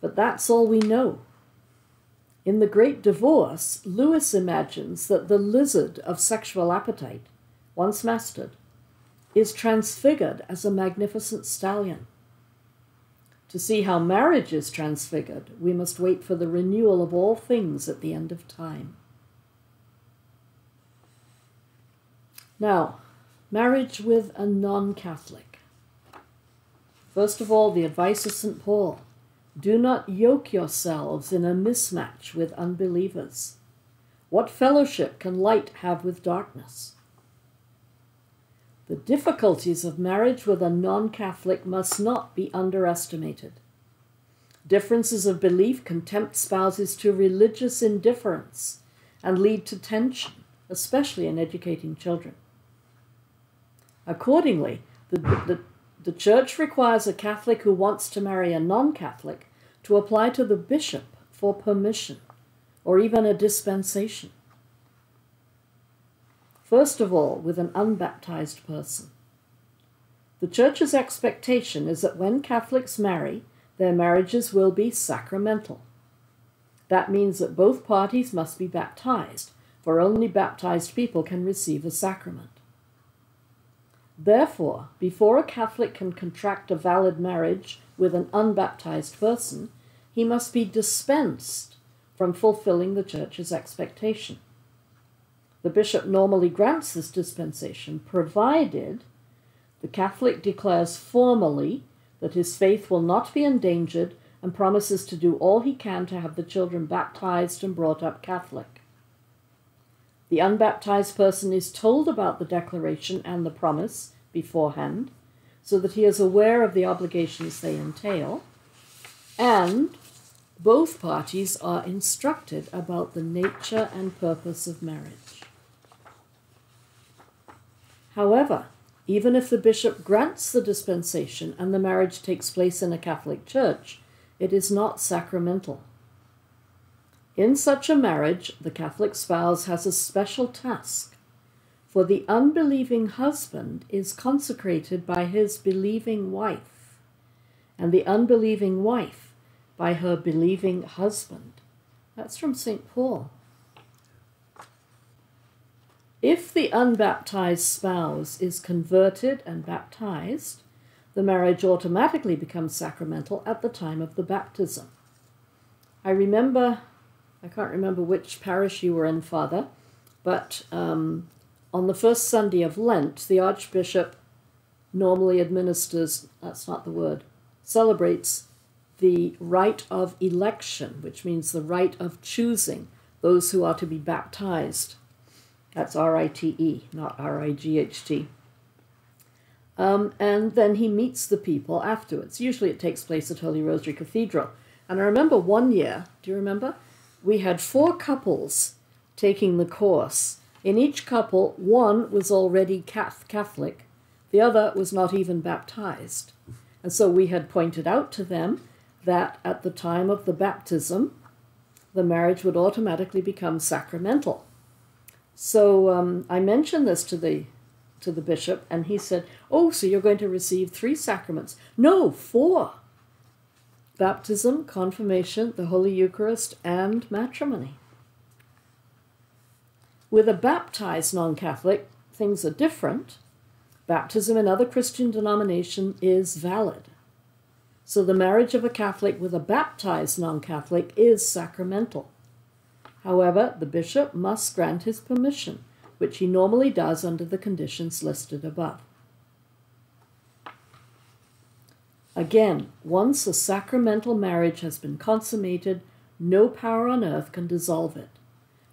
But that's all we know. In The Great Divorce, Lewis imagines that the lizard of sexual appetite, once mastered, is transfigured as a magnificent stallion. To see how marriage is transfigured, we must wait for the renewal of all things at the end of time. Now, marriage with a non-Catholic. First of all, the advice of St. Paul. Do not yoke yourselves in a mismatch with unbelievers. What fellowship can light have with darkness? The difficulties of marriage with a non-Catholic must not be underestimated. Differences of belief can tempt spouses to religious indifference and lead to tension, especially in educating children. Accordingly, the Church requires a Catholic who wants to marry a non-Catholic to apply to the bishop for permission or even a dispensation. First of all, with an unbaptized person. The Church's expectation is that when Catholics marry, their marriages will be sacramental. That means that both parties must be baptized, for only baptized people can receive a sacrament. Therefore, before a Catholic can contract a valid marriage with an unbaptized person, he must be dispensed from fulfilling the Church's expectation. The bishop normally grants this dispensation, provided the Catholic declares formally that his faith will not be endangered and promises to do all he can to have the children baptized and brought up Catholic. The unbaptized person is told about the declaration and the promise beforehand, so that he is aware of the obligations they entail, and both parties are instructed about the nature and purpose of marriage. However, even if the bishop grants the dispensation and the marriage takes place in a Catholic church, it is not sacramental. In such a marriage, the Catholic spouse has a special task, for the unbelieving husband is consecrated by his believing wife, and the unbelieving wife by her believing husband. That's from St. Paul. If the unbaptized spouse is converted and baptized, the marriage automatically becomes sacramental at the time of the baptism. I can't remember which parish you were in, Father, but on the first Sunday of Lent, the Archbishop normally administers, that's not the word, celebrates the rite of election, which means the rite of choosing those who are to be baptized. That's R-I-T-E, not R-I-G-H-T. And then he meets the people afterwards. Usually it takes place at Holy Rosary Cathedral. And I remember one year, do you remember? We had 4 couples taking the course. In each couple, one was already Catholic, the other was not even baptized. And so we had pointed out to them that at the time of the baptism, the marriage would automatically become sacramental. So I mentioned this to the bishop, and he said, "Oh, so you're going to receive 3 sacraments." No, 4. Baptism, confirmation, the Holy Eucharist, and matrimony. With a baptized non-Catholic, things are different. Baptism in other Christian denominations is valid. So the marriage of a Catholic with a baptized non-Catholic is sacramental. However, the bishop must grant his permission, which he normally does under the conditions listed above. Again, once a sacramental marriage has been consummated, no power on earth can dissolve it,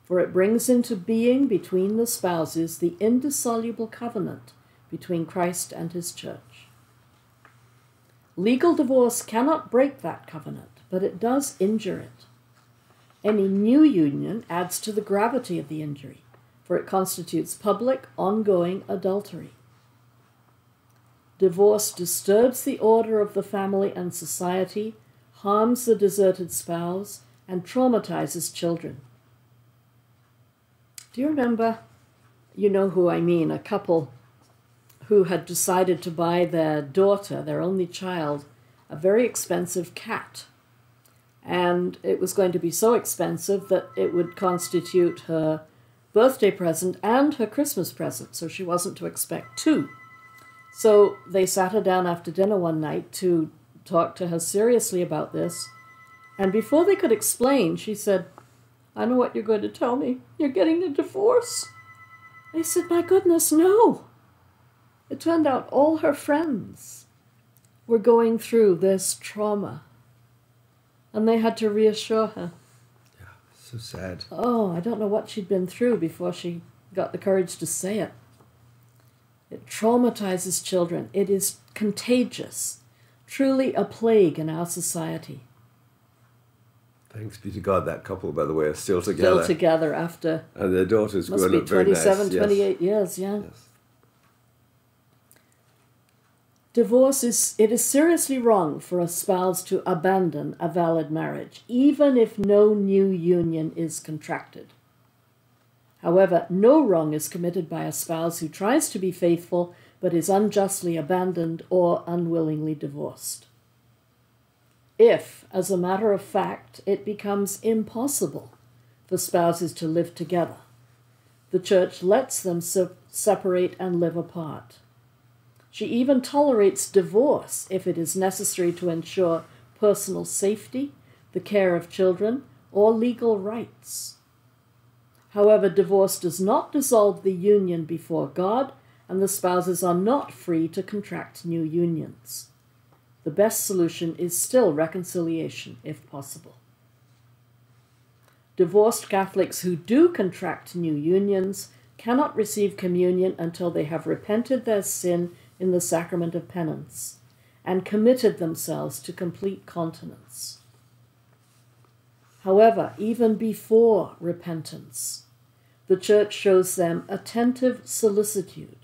for it brings into being between the spouses the indissoluble covenant between Christ and his church. Legal divorce cannot break that covenant, but it does injure it. Any new union adds to the gravity of the injury, for it constitutes public, ongoing adultery. Divorce disturbs the order of the family and society, harms the deserted spouse, and traumatizes children. Do you remember, you know who I mean, a couple who had decided to buy their daughter, their only child, a very expensive cat. And it was going to be so expensive that it would constitute her birthday present and her Christmas present, so she wasn't to expect 2. So they sat her down after dinner one night to talked to her seriously about this, and before they could explain, she said, "I know what you're going to tell me. You're getting a divorce." I said, "My goodness, no." It turned out all her friends were going through this trauma, and they had to reassure her. Yeah, so sad. Oh, I don't know what she'd been through before she got the courage to say it. It traumatizes children. It is contagious, truly a plague in our society. Thanks be to God, that couple, by the way, are still together. Still together after... And their daughter's going to look very nice. Must be 27, 28 years, yeah. Yes. Divorce is... It is seriously wrong for a spouse to abandon a valid marriage, even if no new union is contracted. However, no wrong is committed by a spouse who tries to be faithful but is unjustly abandoned or unwillingly divorced, if, as a matter of fact, it becomes impossible for spouses to live together. The Church lets them separate and live apart. She even tolerates divorce if it is necessary to ensure personal safety, the care of children, or legal rights. However, divorce does not dissolve the union before God, and the spouses are not free to contract new unions. The best solution is still reconciliation, if possible. Divorced Catholics who do contract new unions cannot receive communion until they have repented their sin in the sacrament of penance and committed themselves to complete continence. However, even before repentance, the Church shows them attentive solicitude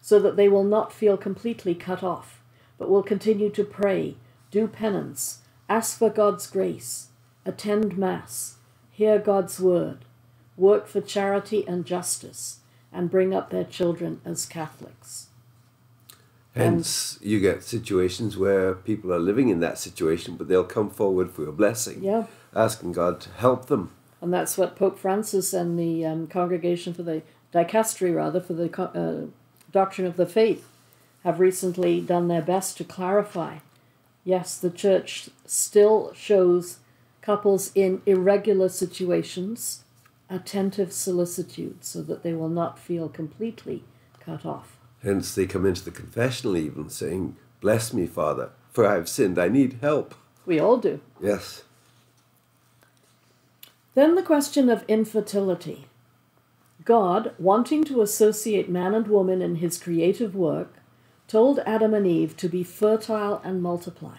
so that they will not feel completely cut off, but will continue to pray, do penance, ask for God's grace, attend Mass, hear God's word, work for charity and justice, and bring up their children as Catholics. Hence, you get situations where people are living in that situation, but they'll come forward for your blessing, yeah, asking God to help them. And that's what Pope Francis and the Congregation for the Dicastery, rather, for the Doctrine of the Faith, have recently done their best to clarify. Yes, the Church still shows couples in irregular situations attentive solicitude so that they will not feel completely cut off. Hence they come into the confessional even saying, "Bless me, Father, for I have sinned, I need help." We all do. Yes. Then the question of infertility. God, wanting to associate man and woman in his creative work, told Adam and Eve to be fertile and multiply.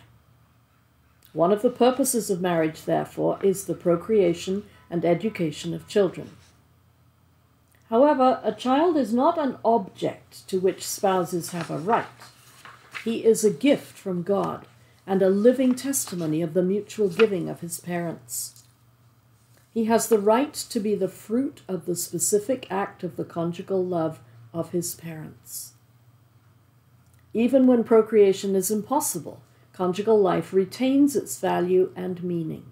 One of the purposes of marriage, therefore, is the procreation and education of children. However, a child is not an object to which spouses have a right. He is a gift from God and a living testimony of the mutual giving of his parents. He has the right to be the fruit of the specific act of the conjugal love of his parents. Even when procreation is impossible, conjugal life retains its value and meaning.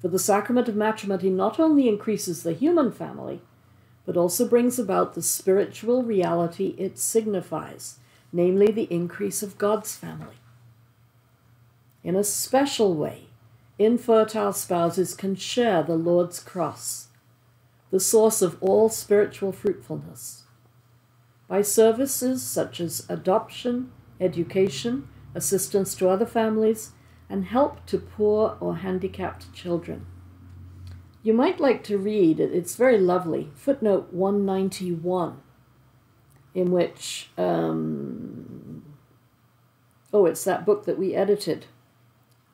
For the sacrament of matrimony not only increases the human family, but also brings about the spiritual reality it signifies, namely the increase of God's family. In a special way, infertile spouses can share the Lord's cross, the source of all spiritual fruitfulness, by services such as adoption, education, assistance to other families, and help to poor or handicapped children. You might like to read, it's very lovely, footnote 191, in which, oh, it's that book that we edited.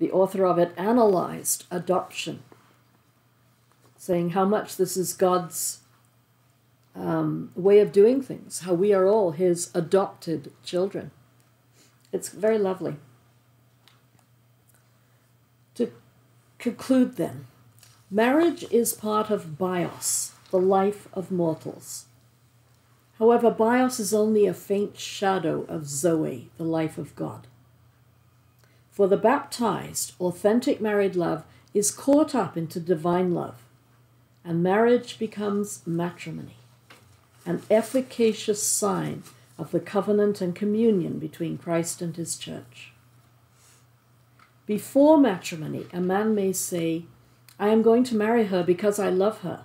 The author of it analyzed adoption, saying how much this is God's way of doing things, how we are all his adopted children. It's very lovely. To conclude then, marriage is part of bios, the life of mortals. However, bios is only a faint shadow of zoe, the life of God. For the baptized, authentic married love is caught up into divine love, and marriage becomes matrimony, an efficacious sign of the covenant and communion between Christ and his Church. Before matrimony, a man may say, I am going to marry her because I love her,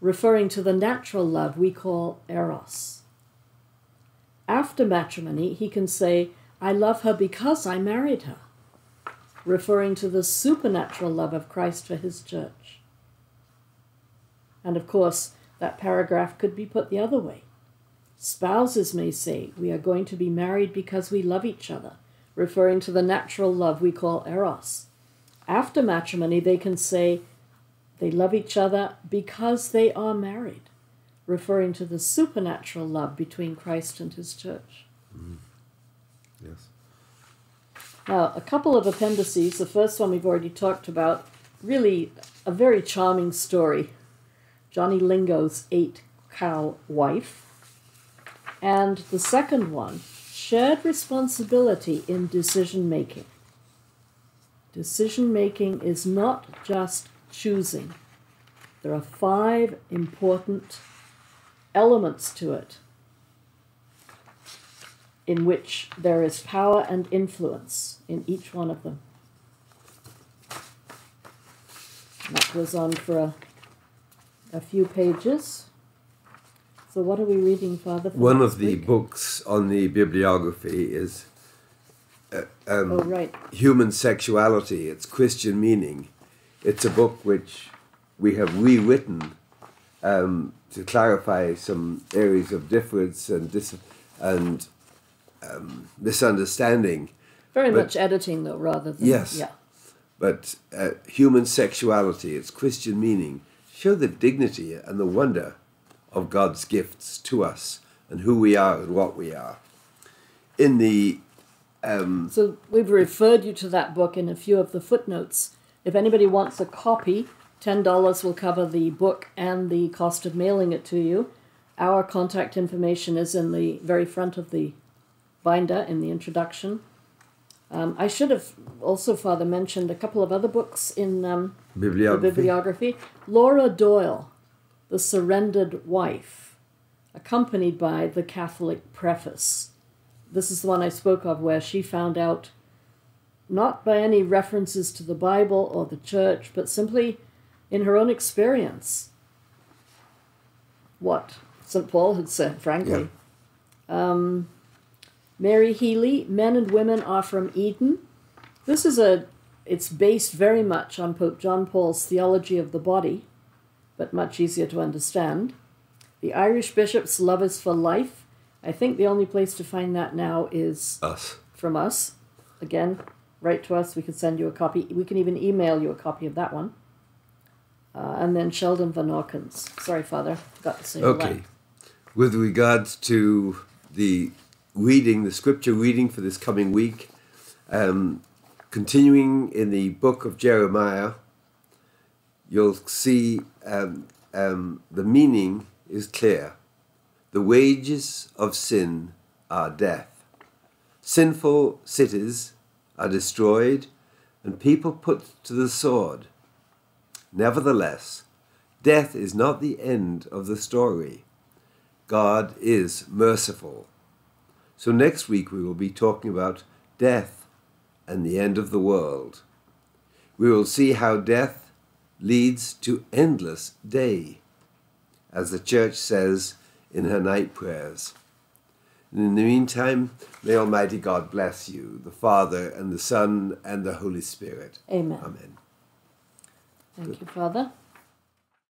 referring to the natural love we call eros. After matrimony, he can say, I love her because I married her, referring to the supernatural love of Christ for his church. And of course, that paragraph could be put the other way. Spouses may say, we are going to be married because we love each other, referring to the natural love we call eros. After matrimony, they can say they love each other because they are married, referring to the supernatural love between Christ and his church. Mm. Yes. Now, a couple of appendices. The first one we've already talked about, really a very charming story. Johnny Lingo's 8-cow wife. And the second one, shared responsibility in decision-making. Decision-making is not just choosing. There are 5 important elements to it in which there is power and influence in each one of them. And that goes on for a few pages. So what are we reading, Father? One of the books on the bibliography is Human Sexuality, Its Christian Meaning. It's a book which we have rewritten to clarify some areas of difference and misunderstanding. Very much editing, though, rather than... Yes. Yeah. But Human Sexuality, Its Christian Meaning, show the dignity and the wonder of God's gifts to us and who we are and what we are. In the... So we've referred you to that book in a few of the footnotes. If anybody wants a copy, $10 will cover the book and the cost of mailing it to you. Our contact information is in the very front of the binder in the introduction. I should have also, Father, mentioned a couple of other books in the bibliography. Laura Doyle, The Surrendered Wife, accompanied by the Catholic Preface. This is the one I spoke of where she found out, not by any references to the Bible or the church, but simply in her own experience, what St. Paul had said, frankly. Yeah. Mary Healy, Men and Women Are from Eden. This is it's based very much on Pope John Paul's theology of the body, but much easier to understand. The Irish Bishop's Love is for Life. I think the only place to find that now is from us. Again, write to us. We can send you a copy. We can even email you a copy of that one. And then Sheldon Vanauken's. Sorry, Father, I forgot to say that. Okay. With regards to the reading, the scripture reading for this coming week, continuing in the book of Jeremiah, you'll see the meaning is clear. The wages of sin are death. Sinful cities are destroyed and people put to the sword. Nevertheless, death is not the end of the story. God is merciful. So next week we will be talking about death and the end of the world. We will see how death leads to endless day, as the Church says in her night prayers. And in the meantime, may Almighty God bless you, the Father, and the Son, and the Holy Spirit. Amen. Amen. Thank you, Father.